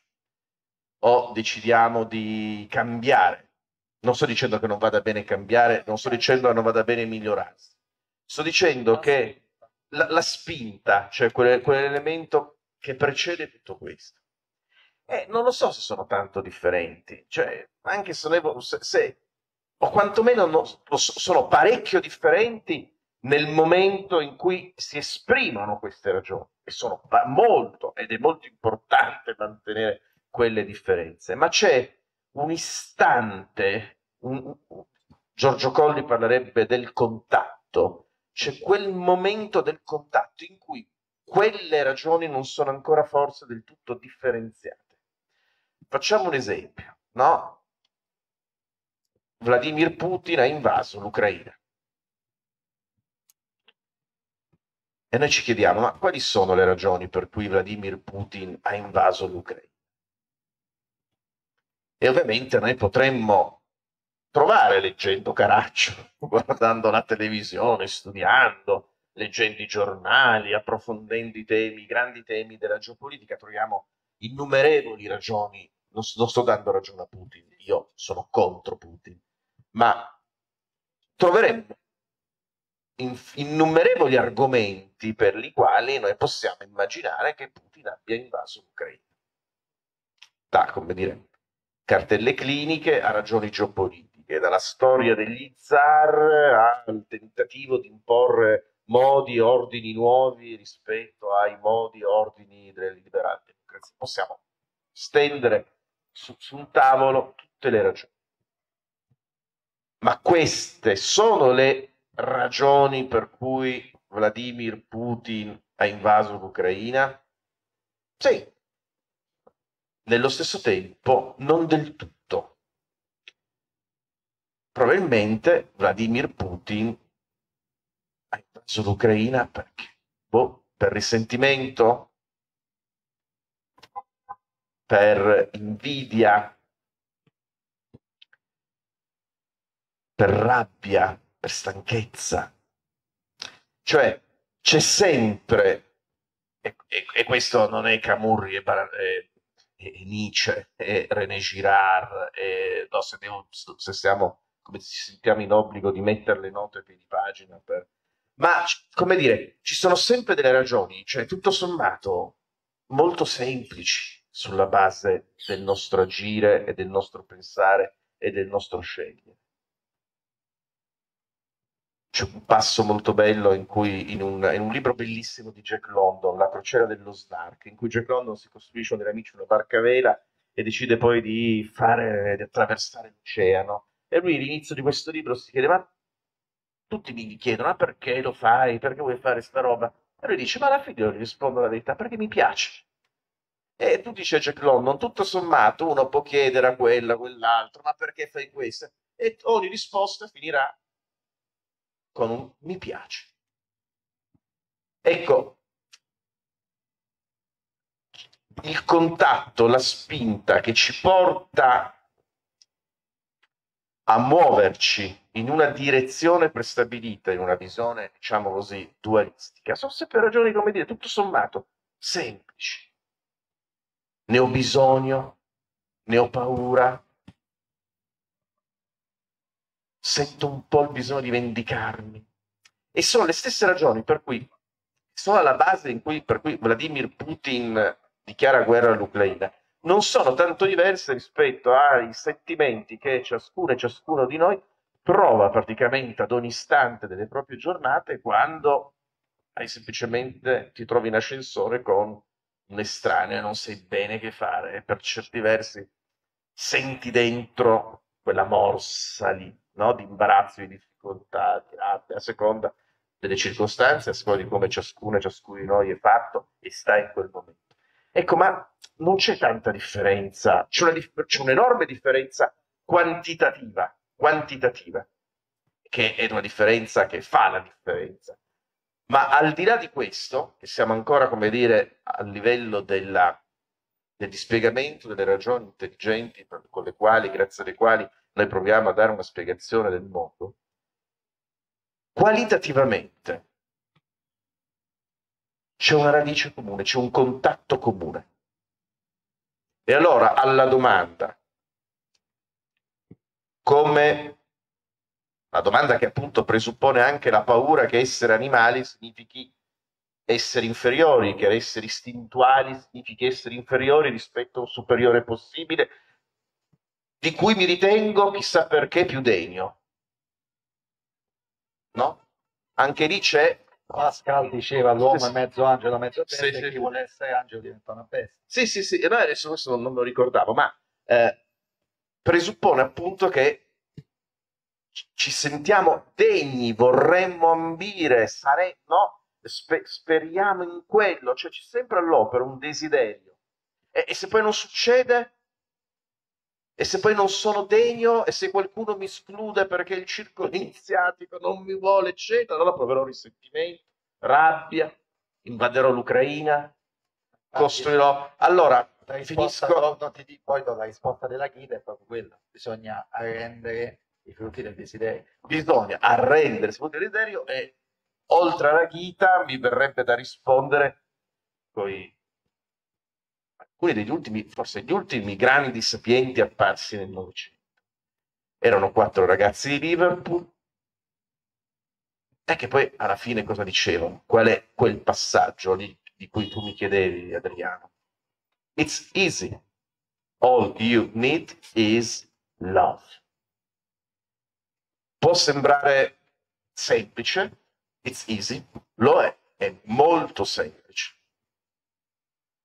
o decidiamo di cambiare. Non sto dicendo che non vada bene cambiare, non sto dicendo che non vada bene migliorarsi. Sto dicendo che la spinta, cioè quell'elemento che precede tutto questo. Non lo so se sono tanto differenti, cioè, anche se, o quantomeno sono parecchio differenti nel momento in cui si esprimono queste ragioni, e sono ed è molto importante mantenere quelle differenze, ma c'è un istante, Giorgio Colli parlerebbe del contatto. C'è quel momento del contatto in cui quelle ragioni non sono ancora forse del tutto differenziate. Facciamo un esempio, no? Vladimir Putin ha invaso l'Ucraina. E noi ci chiediamo, ma quali sono le ragioni per cui Vladimir Putin ha invaso l'Ucraina? E ovviamente noi potremmo trovare, leggendo Caraccio, guardando la televisione, studiando, leggendo i giornali, approfondendo i grandi temi della geopolitica, troviamo innumerevoli ragioni, non sto dando ragione a Putin, io sono contro Putin, ma troveremmo innumerevoli argomenti per i quali noi possiamo immaginare che Putin abbia invaso l'Ucraina. Da, come dire, cartelle cliniche a ragioni geopolitiche, dalla storia degli zar al tentativo di imporre modi e ordini nuovi rispetto ai modi e ordini delle liberali democrazie. Possiamo stendere su un tavolo tutte le ragioni. Ma queste sono le ragioni per cui Vladimir Putin ha invaso l'Ucraina? Sì. Nello stesso tempo, non del tutto. Probabilmente Vladimir Putin ha invaso l'Ucraina perché? Boh, per risentimento? Per invidia? Per rabbia? Per stanchezza? Cioè, c'è sempre, e questo non è Camurri e Nietzsche e René Girard, no, se sentiamo in obbligo di mettere le note più di pagina per... ma come dire, ci sono sempre delle ragioni, cioè tutto sommato molto semplici sulla base del nostro agire e del nostro pensare e del nostro scegliere. C'è un passo molto bello in cui, in un libro bellissimo di Jack London, La crociera dello Snark, in cui Jack London si costruisce con degli amici una barca a vela e decide poi di attraversare l'oceano. E lui all'inizio di questo libro si chiede, ma tutti mi chiedono, ma perché lo fai? Perché vuoi fare sta roba? E lui dice, ma alla fine io gli rispondo la verità, perché mi piace. E tu dici a Jack London, tutto sommato uno può chiedere a quello, a quell'altro, ma perché fai questo? E ogni risposta finirà con un mi piace. Ecco, il contatto, la spinta che ci porta a muoverci in una direzione prestabilita, in una visione, diciamo così, dualistica, sono sempre ragioni, come dire, tutto sommato semplici. Ne ho bisogno, ne ho paura, sento un po' il bisogno di vendicarmi. E sono le stesse ragioni per cui sono alla base per cui Vladimir Putin dichiara guerra all'Ucraina. Non sono tanto diverse rispetto ai sentimenti che ciascuno e ciascuno di noi prova praticamente ad ogni istante delle proprie giornate quando hai semplicemente ti trovi in ascensore con un estraneo e non sai bene che fare. E per certi versi senti dentro quella morsa lì, no? Di imbarazzo, di difficoltà, di rabbia, a seconda delle circostanze, a seconda di come ciascuno di noi è fatto e sta in quel momento. Ecco, ma non c'è tanta differenza, c'è un'enorme differenza quantitativa, che è una differenza che fa la differenza. Ma al di là di questo, che siamo ancora, come dire, a livello del dispiegamento delle ragioni intelligenti grazie alle quali noi proviamo a dare una spiegazione del mondo, qualitativamente c'è una radice comune, c'è un contatto comune. E allora alla domanda, come la domanda che appunto presuppone anche la paura che essere animali significhi essere inferiori, che essere istintuali significhi essere inferiori rispetto a un superiore possibile, di cui mi ritengo chissà perché più degno, no? Anche lì c'è Pascal diceva l'uomo è mezzo angelo mezzo bestia, e chi vuole essere angelo diventa una bestia. Sì, e adesso questo non me lo ricordavo, ma presuppone appunto che ci sentiamo degni, vorremmo ambire, no? Speriamo in quello, cioè c'è sempre all'opera un desiderio, e se poi non succede, e se poi non sono degno, e se qualcuno mi esclude perché il circolo iniziatico non mi vuole, eccetera, allora proverò risentimento, rabbia, invaderò l'Ucraina, costruirò... Allora, finisco... Poi la risposta della guida è proprio quella, bisogna arrendere i frutti del desiderio. Bisogna arrendere i frutti del desiderio, e oltre alla Gita mi verrebbe da rispondere coi alcuni degli ultimi, forse gli ultimi grandi sapienti apparsi nel Novecento. Erano 4 ragazzi di Liverpool, e che poi alla fine cosa dicevano? Qual è quel passaggio lì di cui tu mi chiedevi, Adriano? It's easy. All you need is love. Può sembrare semplice, it's easy, lo è molto semplice,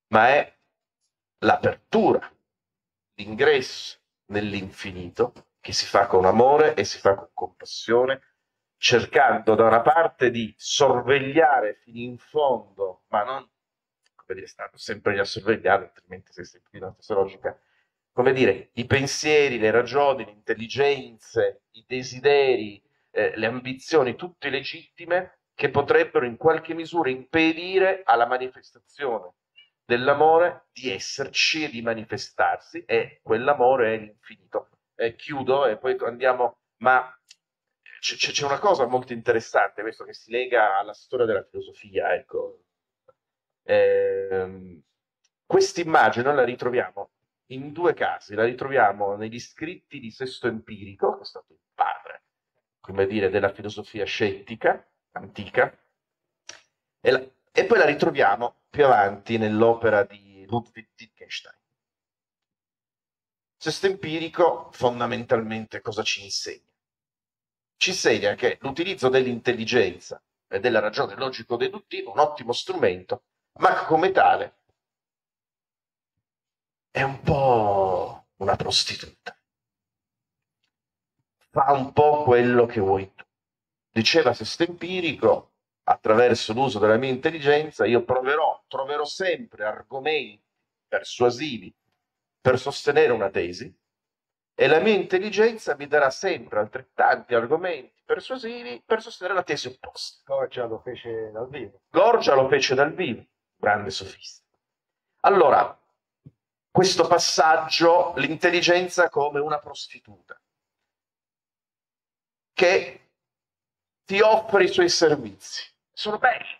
ma è l'apertura, l'ingresso nell'infinito che si fa con amore e si fa con compassione, cercando da una parte di sorvegliare fino in fondo, ma non, come dire, stando sempre lì a sorvegliare, altrimenti sei sempre in una stessa logica, come dire, i pensieri, le ragioni, le intelligenze, i desideri, le ambizioni, tutte legittime, che potrebbero in qualche misura impedire alla manifestazione dell'amore di esserci e di manifestarsi, e quell'amore è l'infinito. Chiudo e poi andiamo, ma c'è una cosa molto interessante, questo che si lega alla storia della filosofia, ecco. Quest'immagine noi la ritroviamo in 2 casi, la ritroviamo negli scritti di Sesto Empirico, che è stato il padre, come dire, della filosofia scettica antica, e poi la ritroviamo più avanti nell'opera di Ludwig Wittgenstein. Sesto Empirico fondamentalmente cosa ci insegna? Ci insegna che l'utilizzo dell'intelligenza e della ragione logico-deduttiva è un ottimo strumento, ma come tale è un po' una prostituta. Fa un po' quello che vuoi tu. Diceva Sesto Empirico, attraverso l'uso della mia intelligenza, io troverò sempre argomenti persuasivi per sostenere una tesi, e la mia intelligenza mi darà sempre altrettanti argomenti persuasivi per sostenere la tesi opposta. Gorgia lo fece dal vivo. Gorgia lo fece dal vivo, grande sofista. Allora, questo passaggio, l'intelligenza come una prostituta, che ti offre i suoi servizi. Sono belli,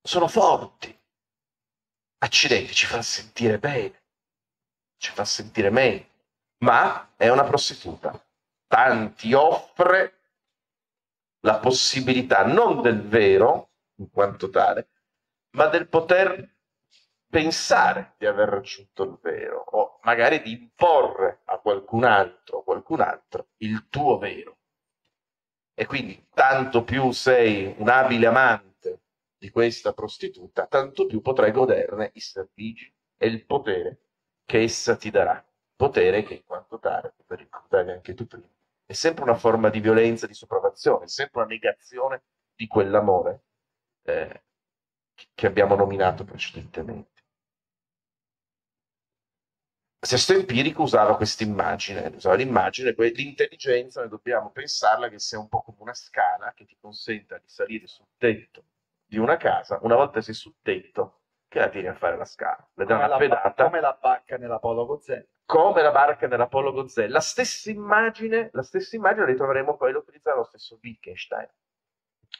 sono forti. Accidenti, ci fa sentire bene, ci fa sentire meglio, ma è una prostituta. Tanti offre la possibilità non del vero, in quanto tale, ma del poter pensare di aver raggiunto il vero, o magari di imporre a qualcun altro il tuo vero. E quindi tanto più sei un abile amante di questa prostituta, tanto più potrai goderne i servigi e il potere che essa ti darà. Potere che in quanto tale, per ricordarvi anche tu prima, è sempre una forma di violenza, di sopraffazione, è sempre una negazione di quell'amore che abbiamo nominato precedentemente. Sesto Empirico usava questa immagine, usava l'immagine, l'intelligenza, noi dobbiamo pensarla che sia un po' come una scala che ti consenta di salire sul tetto di una casa, una volta sei sul tetto, che la tiri a fare la scala, le dà una pedata. Come la barca nell'Apollo Gozzella. Come la barca nell'Apollo Gozzella. La stessa immagine la ritroveremo poi, lo utilizza lo stesso Wittgenstein.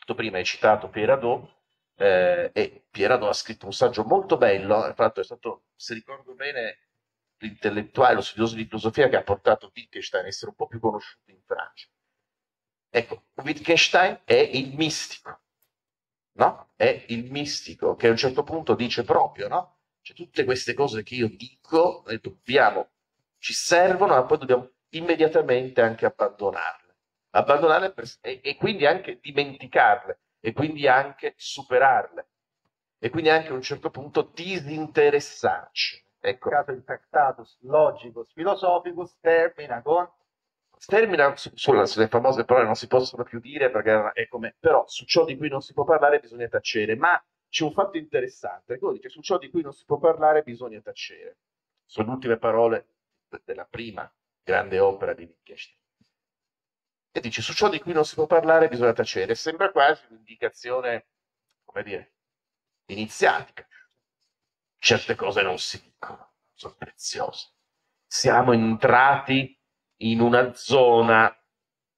Tu prima hai citato Pierre Hadot, e Pierre Hadot ha scritto un saggio molto bello, infatti è stato, se ricordo bene, l'intellettuale, lo studioso di filosofia che ha portato Wittgenstein a essere un po' più conosciuto in Francia. Ecco, Wittgenstein è il mistico, no? È il mistico che a un certo punto dice proprio, no? Cioè, tutte queste cose che io dico dobbiamo, ci servono, ma poi dobbiamo immediatamente anche abbandonarle e quindi anche dimenticarle, e quindi anche superarle, e quindi anche a un certo punto disinteressarci. Ecco. Il Tractatus Logicus Philosophicus termina sulle famose parole non si possono più dire, perché è come, però su ciò di cui non si può parlare bisogna tacere. Ma c'è un fatto interessante, quello dice su ciò di cui non si può parlare bisogna tacere. Sono le ultime parole della prima grande opera di Wittgenstein. E dice su ciò di cui non si può parlare bisogna tacere. Sembra quasi un'indicazione, come dire, iniziatica. Certe cose non si dicono, sono preziose. Siamo entrati in una zona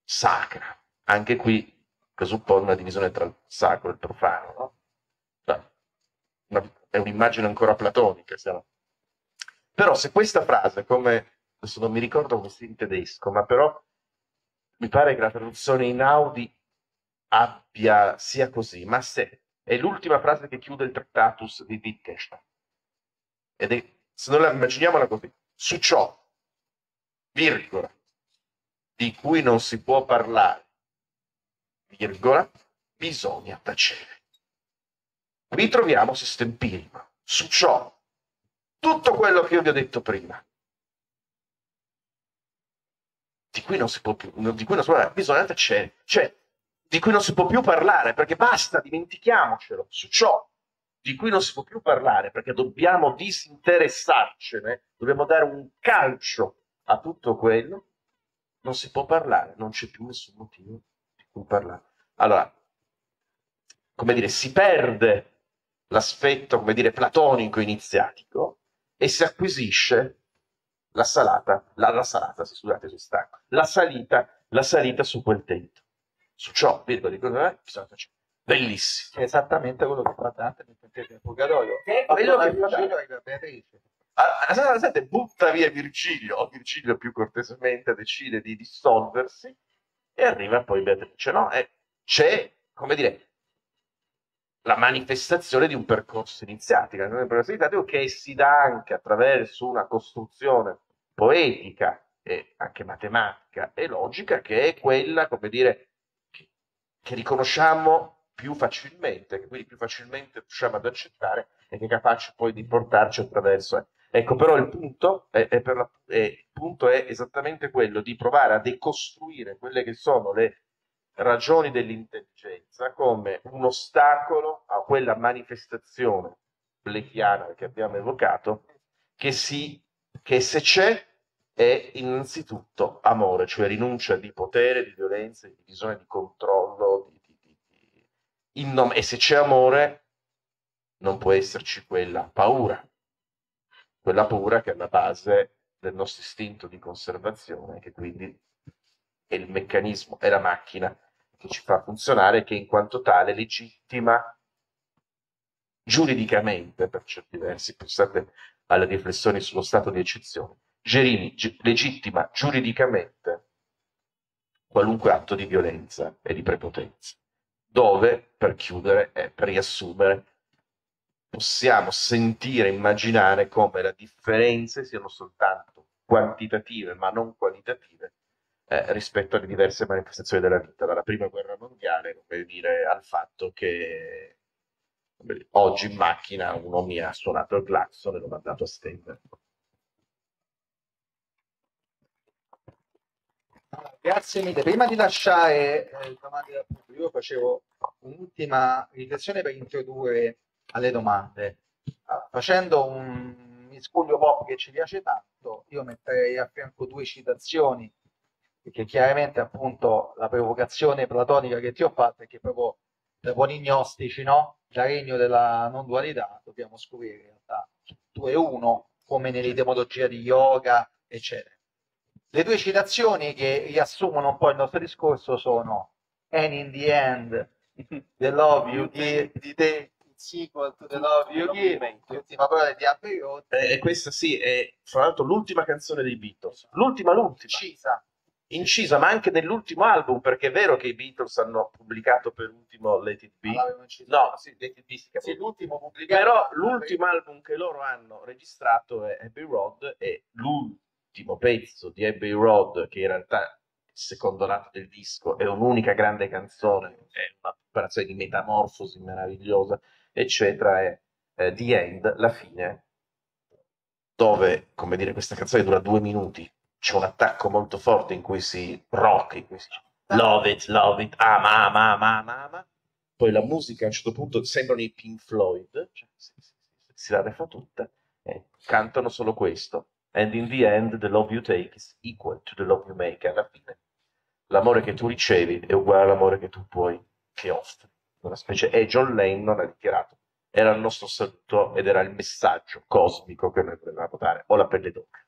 sacra. Anche qui presuppone una divisione tra il sacro e il profano, no? È un'immagine ancora platonica, siamo Però se questa frase, come adesso non mi ricordo come si in tedesco, ma però mi pare che la traduzione in Audi abbia, sia così, ma se è l'ultima frase che chiude il Tractatus di Wittgenstein, ed è, se non la immaginiamola così, su ciò, virgola, di cui non si può parlare, virgola, bisogna tacere. Qui troviamo Sesto Empirico, su ciò, tutto quello che io vi ho detto prima, di cui non si può più, di cui non si può parlare, bisogna tacere, cioè di cui non si può più parlare, perché basta, dimentichiamocelo, su ciò di cui non si può più parlare, perché dobbiamo disinteressarcene, dobbiamo dare un calcio a tutto quello, non si può parlare, non c'è più nessun motivo di cui parlare. Allora, come dire, si perde l'aspetto, come dire, platonico iniziatico e si acquisisce la salata, la salita su quel tetto. Su ciò, bellissimo. È esattamente quello che fa Dante nel Pentateuco del Purgatorio. Quello che Virgilio e la Beatrice. Allora, sente, butta via Virgilio, o Virgilio più cortesemente decide di dissolversi e arriva poi Beatrice, no? C'è, come dire, la manifestazione di un percorso iniziatico, che si dà anche attraverso una costruzione poetica e anche matematica e logica, che è quella, come dire, che riconosciamo più facilmente, che quindi più facilmente riusciamo ad accettare e che è capace poi di portarci attraverso. Ecco, però il punto è esattamente quello di provare a decostruire quelle che sono le ragioni dell'intelligenza come un ostacolo a quella manifestazione blechiana che abbiamo evocato, che se c'è è innanzitutto amore, cioè rinuncia di potere, di violenza, di bisogno di controllo, e se c'è amore non può esserci quella paura che è la base del nostro istinto di conservazione, che quindi è il meccanismo, è la macchina che ci fa funzionare, che in quanto tale legittima giuridicamente, per certi versi, pensate alle riflessioni sullo stato di eccezione, legittima giuridicamente qualunque atto di violenza e di prepotenza. Dove, per chiudere e per riassumere, possiamo sentire e immaginare come le differenze siano soltanto quantitative ma non qualitative rispetto alle diverse manifestazioni della vita, dalla prima guerra mondiale, come dire, al fatto che oggi in macchina uno mi ha suonato il clacson e l'ho mandato a stendere. Grazie mille. Prima di lasciare domande dal pubblico, io facevo un'ultima riflessione per introdurre alle domande. Facendo un miscuglio pop che ci piace tanto, io metterei a fianco due citazioni, perché chiaramente appunto la provocazione platonica che ti ho fatto è che proprio da buoni gnostici, no? Da regno della non dualità, dobbiamo scoprire in realtà 2 e 1, come nell'etimologia di yoga, eccetera. Le due citazioni che riassumono un po' il nostro discorso sono "And in the end, the love you give is equal to the love you give", l'ultima parola di Abbeot. Questa sì, è fra l'altro l'ultima canzone dei Beatles, l'ultima. Incisa, ma anche nell'ultimo album, perché è vero che i Beatles hanno pubblicato per ultimo Let It Be. No, sì, Let It Be si capisce. Sì, l'ultimo pubblicato. Però l'ultimo album che loro hanno registrato è Abbey Road, e l'ultimo pezzo di Abbey Road, che in realtà secondo lato del disco è un'unica grande canzone, è un'operazione di metamorfosi meravigliosa, eccetera, è The End, la fine, dove, come dire, questa canzone dura 2 minuti, c'è un attacco molto forte in cui si rock, in cui si love it, ama, poi la musica a un certo punto sembrano i Pink Floyd, cioè, si la rifà tutta e cantano solo questo. And in the end, the love you take is equal to the love you make. Alla fine, l'amore che tu ricevi è uguale all'amore che tu puoi, che offri. Una specie, e John Lennon ha dichiarato, era il nostro saluto ed era il messaggio cosmico che noi volevamo dare, o la pelle d'oca.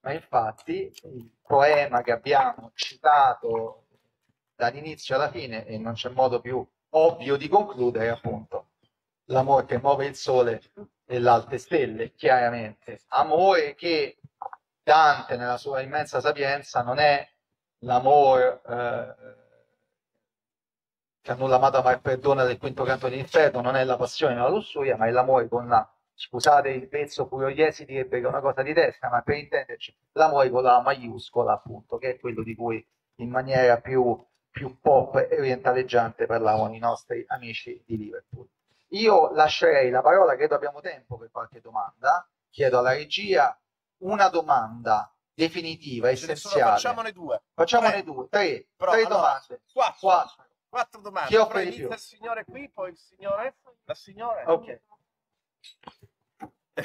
Ma infatti, il poema che abbiamo citato dall'inizio alla fine, e non c'è modo più ovvio di concludere, appunto, l'amore che muove il sole delle alte stelle, chiaramente. Amore che Dante, nella sua immensa sapienza, non è l'amore che annulla amata ma perdona del quinto canto dell'inferno, non è la passione, non è la lussuria, ma è l'amore con la, scusate il pezzo puroiesi direbbe che è una cosa di testa, ma per intenderci l'amore con la maiuscola, appunto, che è quello di cui in maniera più pop e orientaleggiante parlavano i nostri amici di Liverpool. Io lascerei la parola, credo abbiamo tempo per qualche domanda, chiedo alla regia una domanda definitiva, essenziale. Facciamone due. Facciamone due, tre, però, tre allora, domande. Quattro domande. Chi offre di più? Il signore qui, poi il signore, la signora. Ok.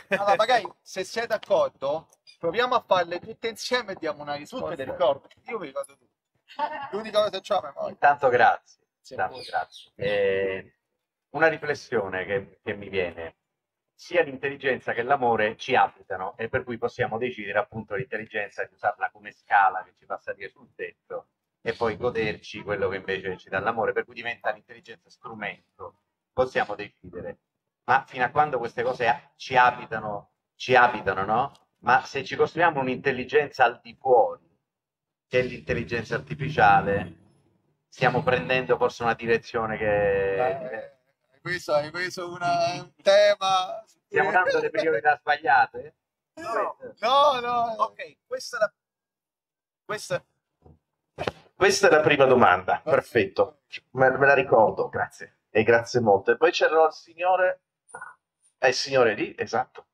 Allora, magari se sei d'accordo, proviamo a farle tutte insieme e diamo una risposta. Tutte le ricordo. Io mi ricordo tutte. L'unica cosa che ho a memoria. Intanto grazie. Intanto grazie. Una riflessione che mi viene. Sia l'intelligenza che l'amore ci abitano e per cui possiamo decidere appunto l'intelligenza di usarla come scala che ci fa salire sul tetto e poi goderci quello che invece ci dà l'amore, per cui diventa l'intelligenza strumento, possiamo decidere. Ma fino a quando queste cose ci abitano, no? Ma se ci costruiamo un'intelligenza al di fuori, che è l'intelligenza artificiale, stiamo prendendo forse una direzione che... hai preso un tema. Stiamo dando le priorità sbagliate? No. Ok, questa è la prima domanda. Perfetto, me la ricordo, grazie. E grazie molto. E poi c'era il signore. È il signore lì, esatto.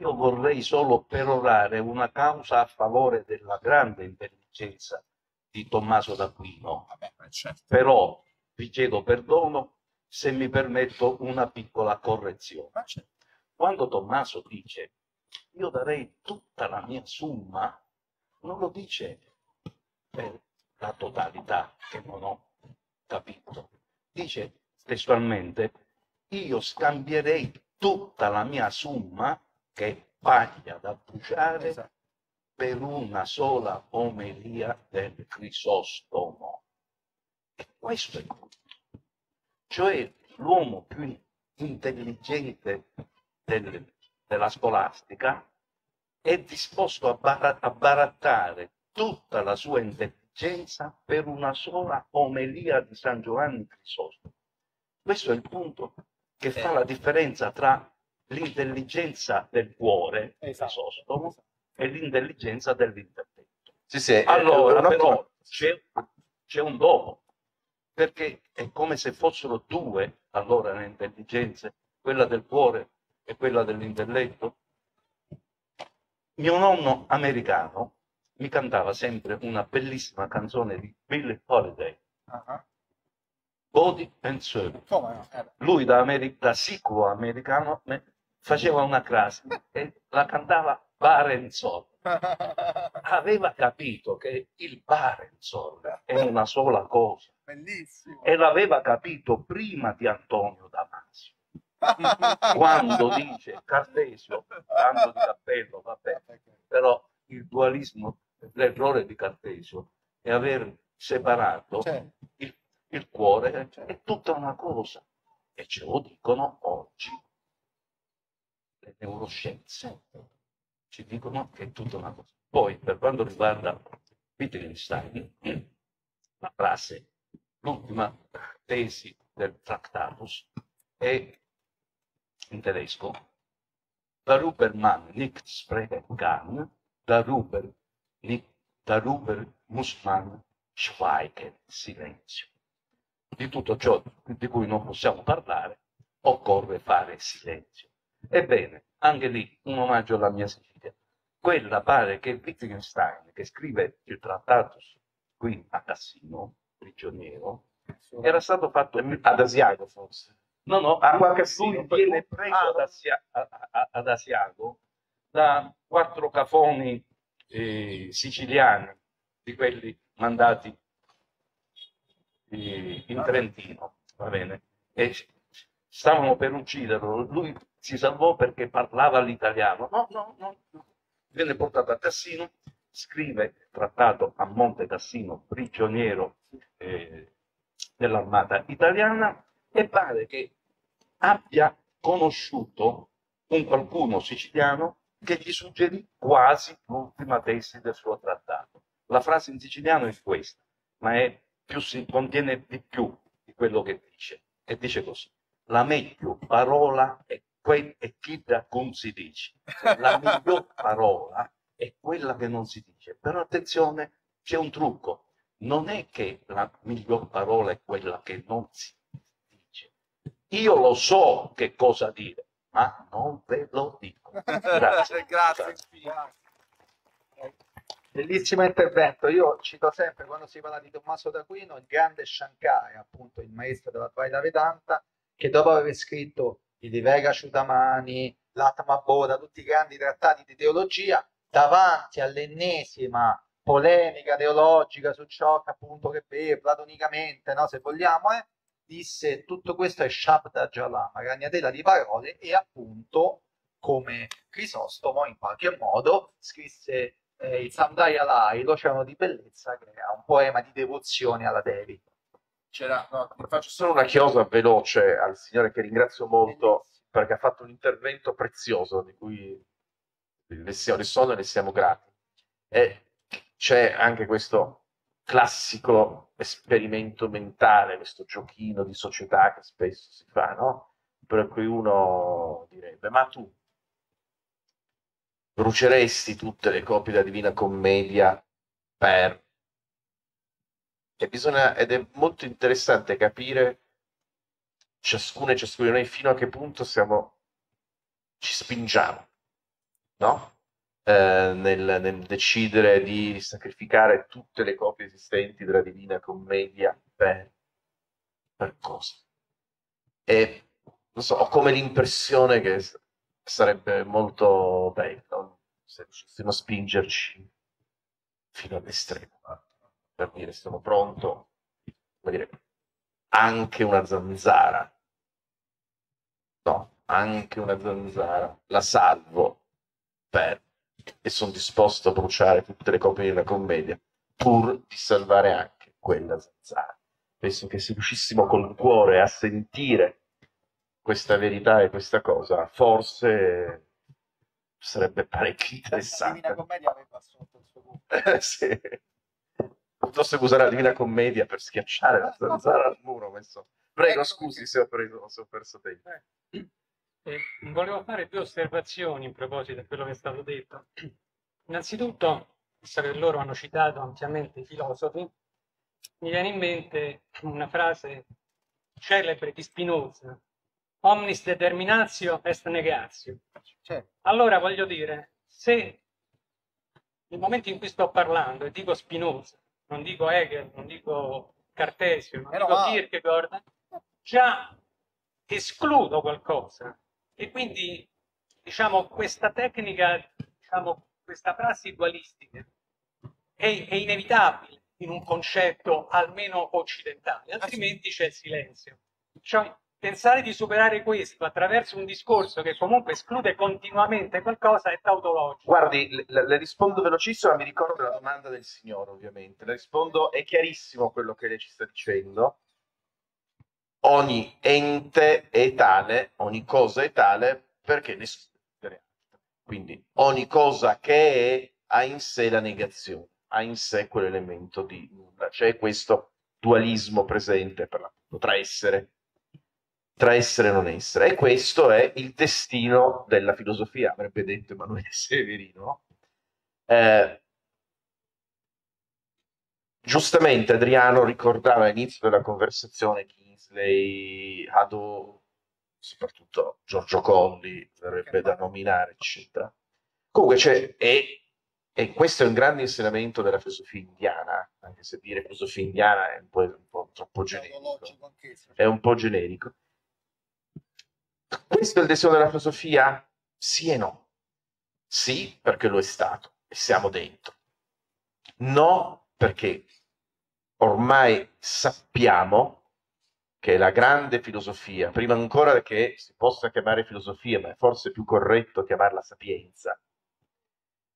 Io vorrei solo perorare una causa a favore della grande intelligenza di Tommaso D'Aquino. Vabbè, certo. Però vi chiedo perdono se mi permetto una piccola correzione. Quando Tommaso dice io darei tutta la mia somma, non lo dice per la totalità, che non ho capito. Dice testualmente io scambierei tutta la mia somma, che è paglia da bruciare, esatto, per una sola omelia del Crisostomo. Questo è tutto. Cioè l'uomo più intelligente della scolastica è disposto a barattare tutta la sua intelligenza per una sola omelia di San Giovanni Crisostomo. Questo è il punto che fa la differenza tra l'intelligenza del cuore, esatto, Crisostomo, esatto, e l'intelligenza dell'intelletto. Sì, allora però c'è un dopo. Perché è come se fossero due, allora, le intelligenze, quella del cuore e quella dell'intelletto. Mio nonno americano mi cantava sempre una bellissima canzone di Billie Holiday, Body and Soul. Lui da siculo americano faceva una classe e la cantava Barenzol. Aveva capito che il Barenzol è una sola cosa. Bellissimo. E l'aveva capito prima di Antonio Damasio, quando dice Cartesio, tanto di cappello, vabbè, però il dualismo, l'errore di Cartesio è aver separato il cuore, è tutta una cosa, e ce lo dicono oggi le neuroscienze, ci dicono che è tutta una cosa. Poi per quanto riguarda Wittgenstein, la frase, l'ultima tesi del Tractatus è in tedesco: darüber man nicht sprechen kann, darüber muss man schweigen, silenzio. Di tutto ciò di cui non possiamo parlare occorre fare silenzio. Ebbene, anche lì un omaggio alla mia Sicilia. Quella pare che Wittgenstein, che scrive il Tractatus qui a Cassino, prigioniero, era stato fatto ad Asiago, forse no, a qualche lui viene preso ad Asiago da 4 cafoni siciliani, di quelli mandati in Trentino, va bene, e stavano per ucciderlo. Lui si salvò perché parlava l'italiano. No, viene portato a Cassino, scrive trattato a Monte Cassino, prigioniero dell'armata italiana, e pare che abbia conosciuto un qualcuno siciliano che gli suggerì quasi l'ultima tesi del suo trattato. La frase in siciliano è questa, ma è più, si contiene di più di quello che dice. E dice così: la meglio parola è quella che non si dice. La miglior parola è quella che non si dice. Però attenzione, c'è un trucco. Non è che la miglior parola è quella che non si dice. Io lo so che cosa dire, ma non ve lo dico. Grazie. Grazie. Bellissimo intervento. Io cito sempre, quando si parla di Tommaso D'Aquino, il grande Shankara, appunto il maestro dell'Advaita Vedanta, che dopo aver scritto i Divega Ciudamani, l'Atmaboda, tutti i grandi trattati di teologia, davanti all'ennesima polemica teologica su ciò che appunto che beve platonicamente, no, se vogliamo, disse: tutto questo è Shabda Jalama, ragnatela di parole, e appunto, come Crisostomo, in qualche modo scrisse il Samdaya Lai, l'oceano di bellezza, che era un poema di devozione alla Devi. No, faccio solo una chiosa veloce al signore, che ringrazio molto, bellissimo, perché ha fatto un intervento prezioso di cui le siamo grati. E c'è anche questo classico esperimento mentale, questo giochino di società che spesso si fa, no? Per cui uno direbbe: ma tu bruceresti tutte le copie della Divina Commedia per... ed è molto interessante capire ciascuno e ciascuno di noi fino a che punto ci spingiamo, no? Nel decidere di sacrificare tutte le copie esistenti della Divina Commedia per cosa? E non so, ho come l'impressione che sarebbe molto bello se riuscissimo a spingerci fino all'estremo. Per dire, sono pronto, come dire, anche una zanzara, no, anche una zanzara la salvo per, e sono disposto a bruciare tutte le copie della Commedia pur di salvare anche quella zanzara. Penso che se riuscissimo col cuore a sentire questa verità e questa cosa, forse sarebbe parecchio interessante. La Divina Commedia aveva assunto il suo punto. Sì. Piuttosto che usare la Divina Commedia per schiacciare la zanzara al muro. Prego, scusi se ho perso tempo. Volevo fare due osservazioni in proposito a quello che è stato detto. Innanzitutto, visto che loro hanno citato ampiamente i filosofi, mi viene in mente una frase celebre di Spinoza: omnis determinatio est negatio. Allora, voglio dire, se nel momento in cui sto parlando e dico Spinoza, non dico Hegel, non dico Cartesio, non dico Kierkegaard, già escludo qualcosa. E quindi, diciamo, questa tecnica, diciamo, questa prassi dualistica è inevitabile in un concetto almeno occidentale, altrimenti c'è il silenzio. Cioè, pensare di superare questo attraverso un discorso che comunque esclude continuamente qualcosa è tautologico. Guardi, le rispondo velocissimo, mi ricordo la domanda del signore, ovviamente. Le rispondo, è chiarissimo quello che lei ci sta dicendo. Ogni ente è tale, ogni cosa è tale, perché ne escludere altro. Quindi ogni cosa che è ha in sé la negazione, ha in sé quell'elemento di nulla. C'è questo dualismo presente per l'appunto tra essere e non essere, e questo è il destino della filosofia, avrebbe detto Emanuele Severino. Giustamente Adriano ricordava all'inizio della conversazione Kingsley, Hado, soprattutto Giorgio Colli, sarebbe da nominare, eccetera. Comunque c'è, e questo è un grande insegnamento della filosofia indiana, anche se dire filosofia indiana è un po' troppo generico, è un po' generico. Questo è il destino della filosofia? Sì e no. Sì, perché lo è stato e siamo dentro. No, perché ormai sappiamo che la grande filosofia, prima ancora che si possa chiamare filosofia, ma è forse più corretto chiamarla sapienza,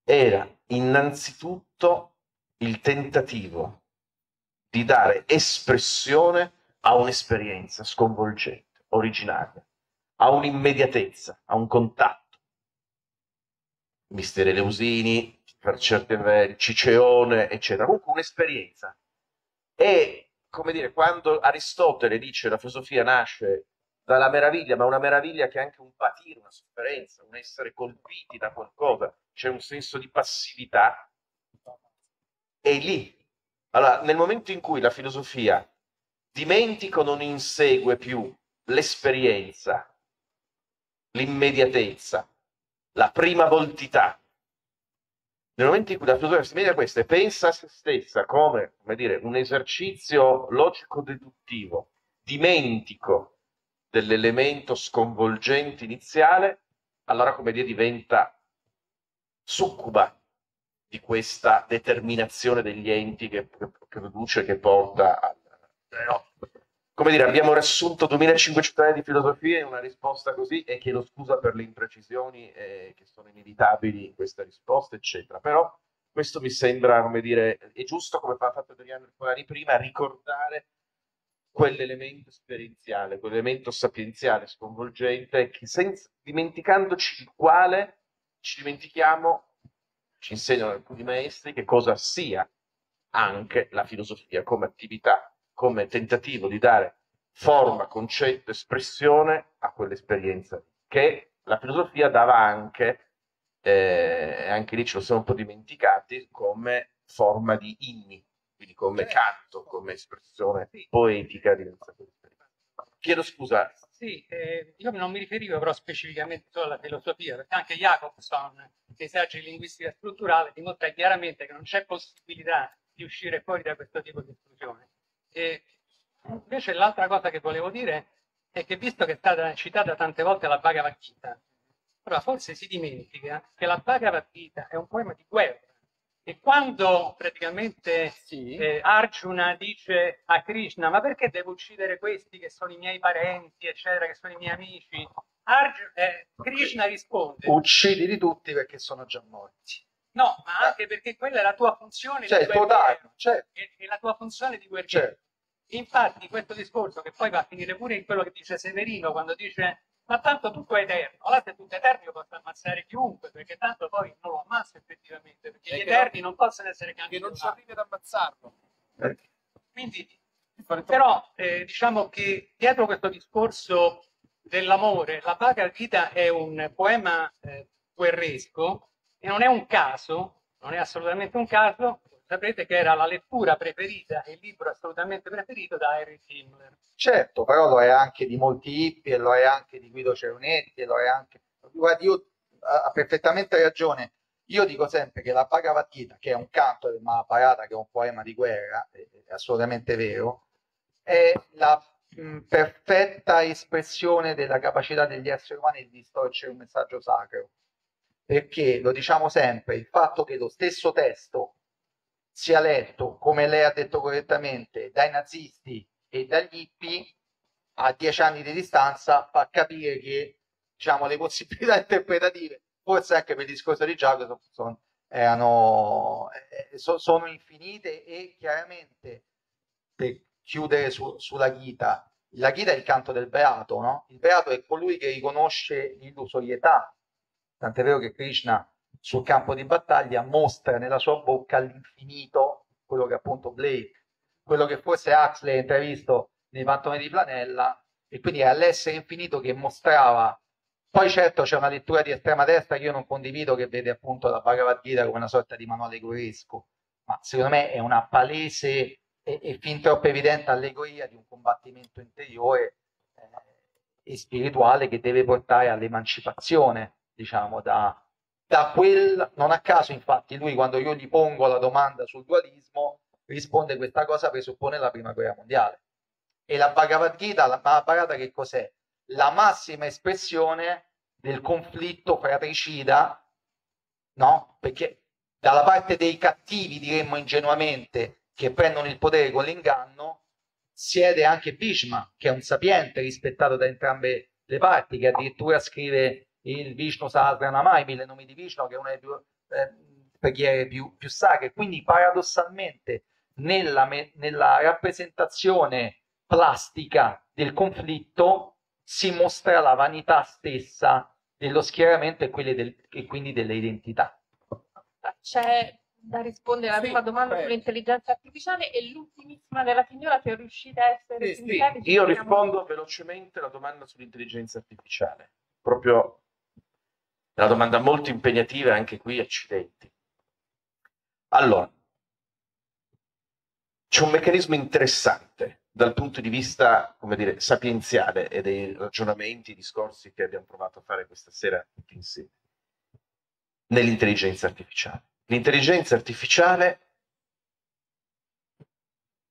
era innanzitutto il tentativo di dare espressione a un'esperienza sconvolgente, originaria, a un'immediatezza, a un contatto. Mister Eleusini, per certi versi, Ciceone, eccetera. Comunque un'esperienza. E, come dire, quando Aristotele dice la filosofia nasce dalla meraviglia, ma una meraviglia che è anche un patire, una sofferenza, un essere colpiti da qualcosa, c'è un senso di passività, è lì. Allora, nel momento in cui la filosofia dimentica o non insegue più l'esperienza, l'immediatezza, la prima voltità, nel momento in cui la filosofia si media a questo e pensa a se stessa come dire, un esercizio logico-deduttivo, dimentico dell'elemento sconvolgente iniziale, allora, come dire, diventa succuba di questa determinazione degli enti che produce, che porta al... No. Come dire, abbiamo riassunto 2500 anni di filosofia in una risposta così, e chiedo scusa per le imprecisioni che sono inevitabili in questa risposta, eccetera, però questo mi sembra, come dire, è giusto, come ha fatto Adriano Ercolani prima, ricordare quell'elemento esperienziale, quell'elemento sapienziale sconvolgente, che senza, dimenticandoci il quale, ci dimentichiamo, ci insegnano alcuni maestri, che cosa sia anche la filosofia come attività, come tentativo di dare forma, concetto, espressione a quell'esperienza che la filosofia dava anche, anche lì ce lo siamo un po' dimenticati, come forma di inni, quindi come canto, come espressione poetica di questa esperienza. Chiedo scusa. Sì, io non mi riferivo però specificamente solo alla filosofia, perché anche Jacobson, nei saggi di linguistica strutturale, dimostra chiaramente che non c'è possibilità di uscire fuori da questo tipo di esclusione. E invece l'altra cosa che volevo dire è che, visto che è stata citata tante volte la Bhagavad Gita, allora forse si dimentica che la Bhagavad Gita è un poema di guerra. E quando praticamente Arjuna dice a Krishna: ma perché devo uccidere questi che sono i miei parenti, eccetera, che sono i miei amici? Krishna risponde: uccidili tutti perché sono già morti. No, ma anche perché quella è la tua funzione, cioè, di guerriero, è la tua funzione di guerriero. Infatti questo discorso, che poi va a finire pure in quello che dice Severino, quando dice: ma tanto tutto è eterno, allora se tutto è eterno io posso ammazzare chiunque, perché tanto poi non lo ammazzo effettivamente, perché gli eterni non possono essere cambiati, che non ci arrivi ad ammazzarlo. Quindi, però diciamo che dietro questo discorso dell'amore, la Bhagavad Gita è un poema guerresco, e non è un caso, non è assolutamente un caso. Saprete che era la lettura preferita e il libro assolutamente preferito da Heinrich Himmler. Certo, però lo è anche di molti hippie, lo è anche di Guido Cerunetti, lo è anche... Guardi, io ha perfettamente ragione. Io dico sempre che la Bhagavad Gita, che è un canto del Mahabharata, che è un poema di guerra, è assolutamente vero, è la perfetta espressione della capacità degli esseri umani di distorcere un messaggio sacro. Perché, lo diciamo sempre, il fatto che lo stesso testo sia letto, come lei ha detto correttamente, dai nazisti e dagli hippie a 10 anni di distanza fa capire che, diciamo, le possibilità interpretative, forse anche per il discorso di Giacomo, sono infinite. E chiaramente, per chiudere sulla Gita, la Gita è il canto del beato, no? Il beato è colui che riconosce l'illusorietà, tant'è vero che Krishna sul campo di battaglia mostra nella sua bocca all'infinito quello che appunto Blake, quello che forse Huxley ha intravisto nei Fantoni di Planella, e quindi è all'essere infinito che mostrava. Poi certo c'è una lettura di estrema destra che io non condivido, che vede appunto la Bhagavad Gita come una sorta di manuale egoesco, ma secondo me è una palese e fin troppo evidente allegoria di un combattimento interiore e spirituale che deve portare all'emancipazione, diciamo, da quel... Non a caso, infatti, lui, quando io gli pongo la domanda sul dualismo, risponde: questa cosa presuppone la prima guerra mondiale. E la Bhagavad Gita, la Mahabharata, che cos'è? La massima espressione del conflitto fratricida, no? Perché dalla parte dei cattivi, diremmo ingenuamente, che prendono il potere con l'inganno, siede anche Bhishma, che è un sapiente rispettato da entrambe le parti, che addirittura scrive il Vishnu Sahasranamai, 1000 nomi di Vishnu, che è una delle preghiere più sacre. Quindi paradossalmente nella rappresentazione plastica del conflitto si mostra la vanità stessa dello schieramento e, quindi delle identità. C'è da rispondere alla prima domanda sull'intelligenza artificiale e l'ultimissima della signora, se riuscite a essere sindicati. Io rispondo velocemente alla domanda sull'intelligenza artificiale, proprio una domanda molto impegnativa, anche qui accidenti. Allora, c'è un meccanismo interessante dal punto di vista, come dire, sapienziale e dei ragionamenti, discorsi che abbiamo provato a fare questa sera tutti insieme, nell'intelligenza artificiale. L'intelligenza artificiale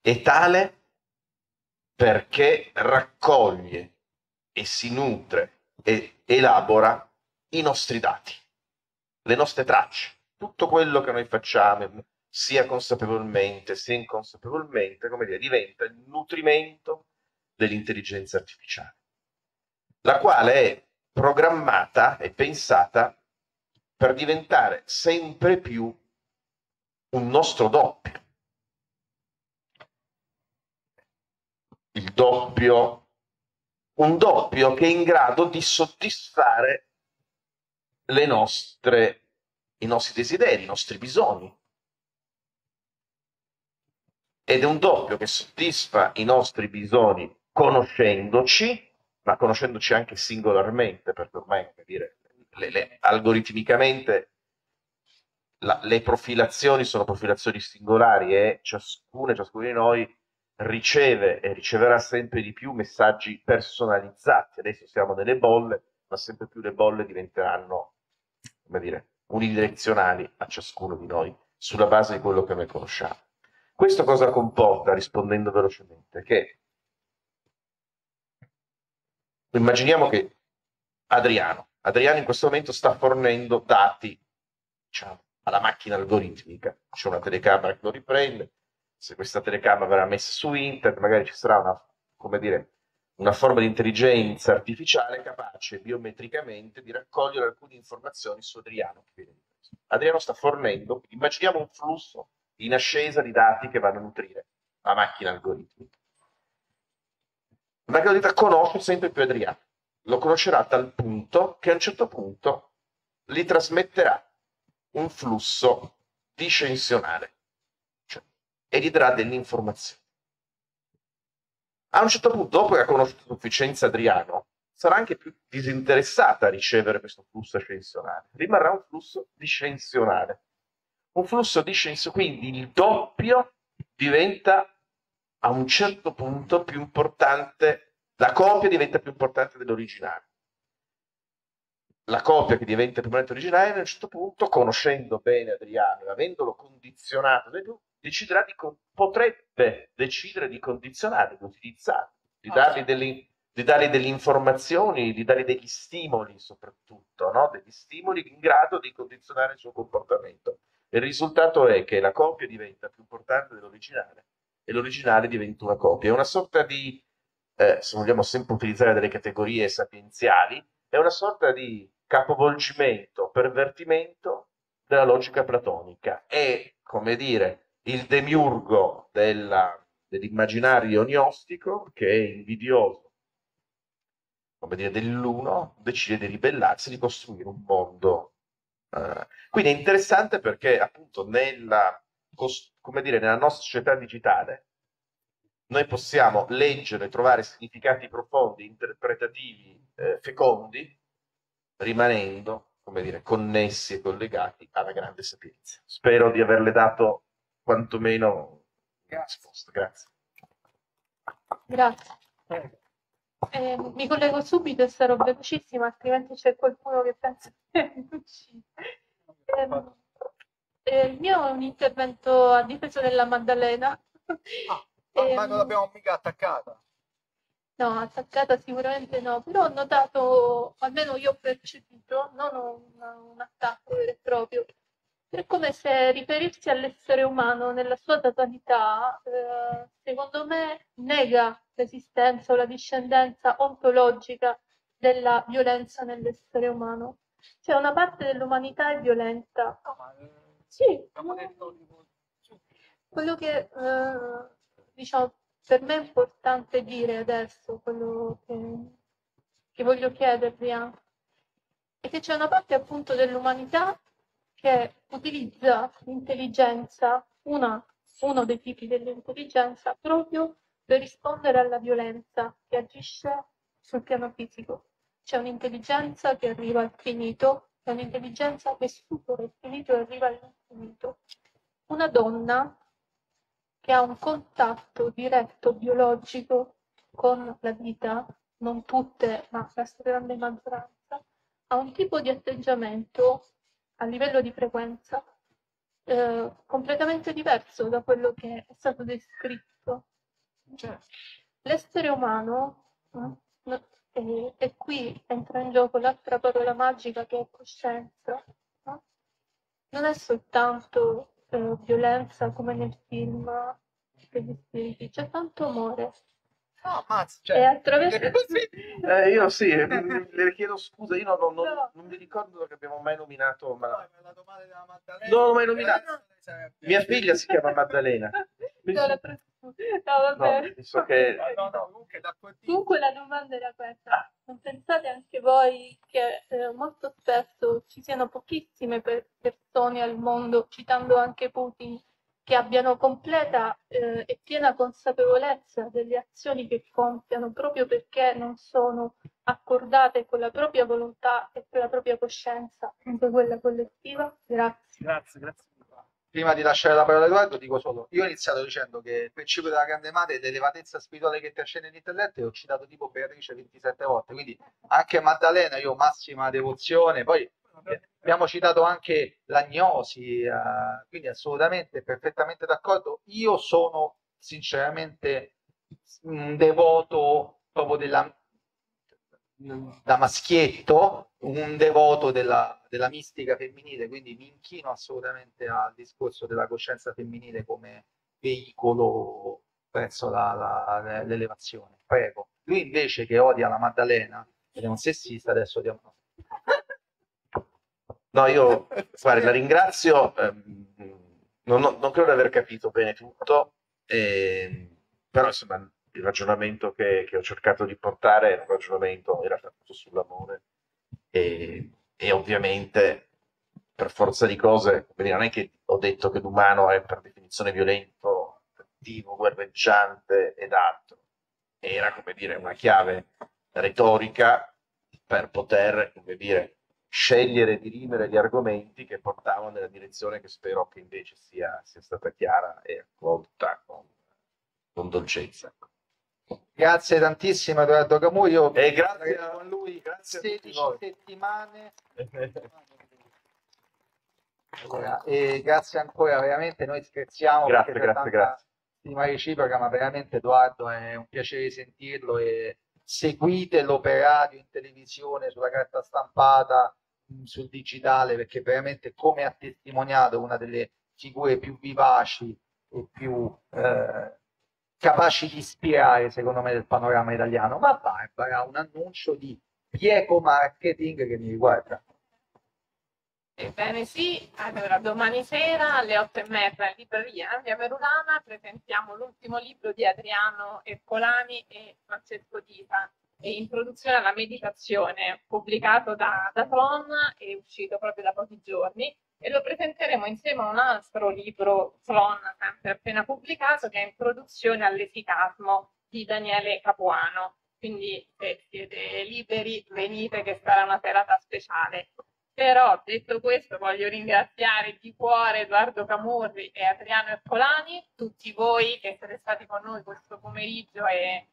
è tale perché raccoglie e si nutre e elabora i nostri dati, le nostre tracce, tutto quello che noi facciamo, sia consapevolmente sia inconsapevolmente, come dire, diventa il nutrimento dell'intelligenza artificiale, la quale è programmata e pensata per diventare sempre più un nostro doppio. Il doppio, un doppio che è in grado di soddisfare le nostre, i nostri desideri, i nostri bisogni. Ed è un doppio che soddisfa i nostri bisogni conoscendoci, ma conoscendoci anche singolarmente, perché ormai, come dire, algoritmicamente le profilazioni sono profilazioni singolari e ciascuno di noi riceve e riceverà sempre di più messaggi personalizzati. Adesso siamo nelle bolle, ma sempre più le bolle diventeranno, come dire, unidirezionali a ciascuno di noi sulla base di quello che noi conosciamo. Questo cosa comporta, rispondendo velocemente, che immaginiamo che Adriano in questo momento sta fornendo dati, diciamo, alla macchina algoritmica. C'è una telecamera che lo riprende, se questa telecamera verrà messa su internet magari ci sarà una, come dire, una forma di intelligenza artificiale capace biometricamente di raccogliere alcune informazioni su Adriano. Adriano sta fornendo, immaginiamo un flusso in ascesa di dati che vanno a nutrire la macchina algoritmica. La macchina algoritmica conosce sempre più Adriano. Lo conoscerà a tal punto che a un certo punto gli trasmetterà un flusso discensionale, cioè, e gli darà delle informazioni. A un certo punto, dopo che ha conosciuto a sufficienza Adriano, sarà anche più disinteressata a ricevere questo flusso ascensionale. Rimarrà un flusso discensionale. Un flusso discensionale, quindi il doppio diventa a un certo punto più importante. La copia diventa più importante dell'originale. La copia che diventa più importante dell'originale, a un certo punto, conoscendo bene Adriano e avendolo condizionato, deciderà di potrebbe decidere di condizionare, di utilizzare, di dargli delle informazioni, di dargli degli stimoli soprattutto, no? Degli stimoli in grado di condizionare il suo comportamento. Il risultato è che la copia diventa più importante dell'originale e l'originale diventa una copia. È una sorta di... se vogliamo sempre utilizzare delle categorie sapienziali, è una sorta di capovolgimento, pervertimento della logica platonica. È, come dire, il demiurgo dell'immaginario gnostico che è invidioso, come dire, dell'uno, decide di ribellarsi, di costruire un mondo. Quindi è interessante perché appunto nella nostra società digitale noi possiamo leggere e trovare significati profondi, interpretativi, fecondi, rimanendo, come dire, connessi e collegati alla grande sapienza. Spero di averle dato quantomeno una risposta. Grazie. Grazie. Mi collego subito e sarò velocissima, altrimenti c'è qualcuno che pensa che non ci... il mio è un intervento a difesa della Maddalena. Ma non l'abbiamo mica attaccata? No, attaccata sicuramente no, però ho notato, almeno io ho percepito, non un attacco vero e proprio, è come se riferirsi all'essere umano nella sua totalità, secondo me, nega l'esistenza o la discendenza ontologica della violenza nell'essere umano. Cioè una parte dell'umanità è violenta. No, ma... sì. Quello che... diciamo, per me è importante dire adesso quello che che voglio chiedervi è che c'è una parte appunto dell'umanità che utilizza l'intelligenza, uno dei tipi dell'intelligenza, proprio per rispondere alla violenza, che agisce sul piano fisico. C'è un'intelligenza che arriva al finito, è un'intelligenza che supera il finito e arriva all'infinito. Una donna che ha un contatto diretto biologico con la vita, non tutte, ma la stragrande maggioranza, ha un tipo di atteggiamento a livello di frequenza completamente diverso da quello che è stato descritto. Cioè, l'essere umano, e qui entra in gioco l'altra parola magica che è coscienza, non è soltanto violenza come nel film degli spiriti, c'è tanto amore. No, mazza, cioè, attraverso... io sì, le chiedo scusa, io non mi ricordo che abbiamo mai nominato, ma la domanda della Maddalena. Non l'ho mai nominata. Mia figlia si chiama Maddalena. Comunque la domanda era questa: non pensate anche voi che molto spesso ci siano pochissime persone al mondo, citando anche Putin, che abbiano completa e piena consapevolezza delle azioni che compiano, proprio perché non sono accordate con la propria volontà e con la propria coscienza, anche quella collettiva? Grazie. Prima di lasciare la parola a Edoardo, dico solo, io ho iniziato dicendo che il principio della grande madre è l'elevatezza spirituale che trascende l'intelletto, e ho citato tipo Beatrice 27 volte, quindi anche Maddalena io ho massima devozione, poi abbiamo citato anche l'agnosi, quindi assolutamente, perfettamente d'accordo. Io sono sinceramente un devoto proprio da maschietto, un devoto della mistica femminile, quindi mi inchino assolutamente al discorso della coscienza femminile come veicolo verso l'elevazione. Prego. Lui invece che odia la Maddalena, ed è un sessista, adesso odiamo noi. No, io guarda, la ringrazio, non credo di aver capito bene tutto, però insomma il ragionamento che ho cercato di portare è un ragionamento in realtà sull'amore e ovviamente per forza di cose, non è che ho detto che l'umano è per definizione violento, cattivo, guerreggiante ed altro, era come dire una chiave retorica per poter come dire scegliere e dirimere gli argomenti che portavano nella direzione che spero che invece sia stata chiara e accolta con dolcezza. Grazie tantissimo Edoardo Camurri. E grazie a lui, grazie 16 a tutti settimane. E grazie ancora, veramente noi scherziamo. Grazie. Stima reciproca, ma veramente Edoardo è un piacere sentirlo e seguite l'operario in televisione, sulla carta stampata, sul digitale, perché veramente, come ha testimoniato, una delle figure più vivaci e più capaci di ispirare secondo me del panorama italiano. Ma Barbara, un annuncio di Pieco Marketing che mi riguarda. Ebbene sì, allora domani sera alle 8:30 in libreria Andrea Merulana presentiamo l'ultimo libro di Adriano Ercolani e Francesco Dita, Introduzione alla meditazione, pubblicato da Tron e uscito proprio da pochi giorni, e lo presenteremo insieme a un altro libro Tron, sempre appena pubblicato, che è Introduzione all'Esicasmo di Daniele Capuano. Quindi se siete liberi venite, che sarà una serata speciale. Però detto questo voglio ringraziare di cuore Edoardo Camurri e Adriano Ercolani, tutti voi che siete stati con noi questo pomeriggio e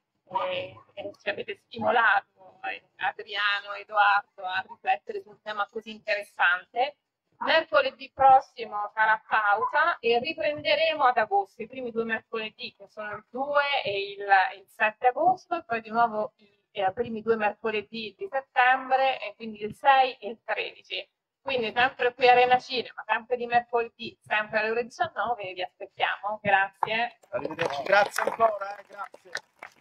ci avete stimolato, Adriano e Edoardo, a riflettere su un tema così interessante. Mercoledì prossimo sarà pausa e riprenderemo ad agosto, i primi due mercoledì, che sono il 2 e il 7 agosto, e poi di nuovo i primi due mercoledì di settembre, e quindi il 6 e il 13. Quindi sempre qui Arena Cinema, sempre di mercoledì, sempre alle ore 19, vi aspettiamo. Grazie. Arrivederci, grazie ancora, grazie.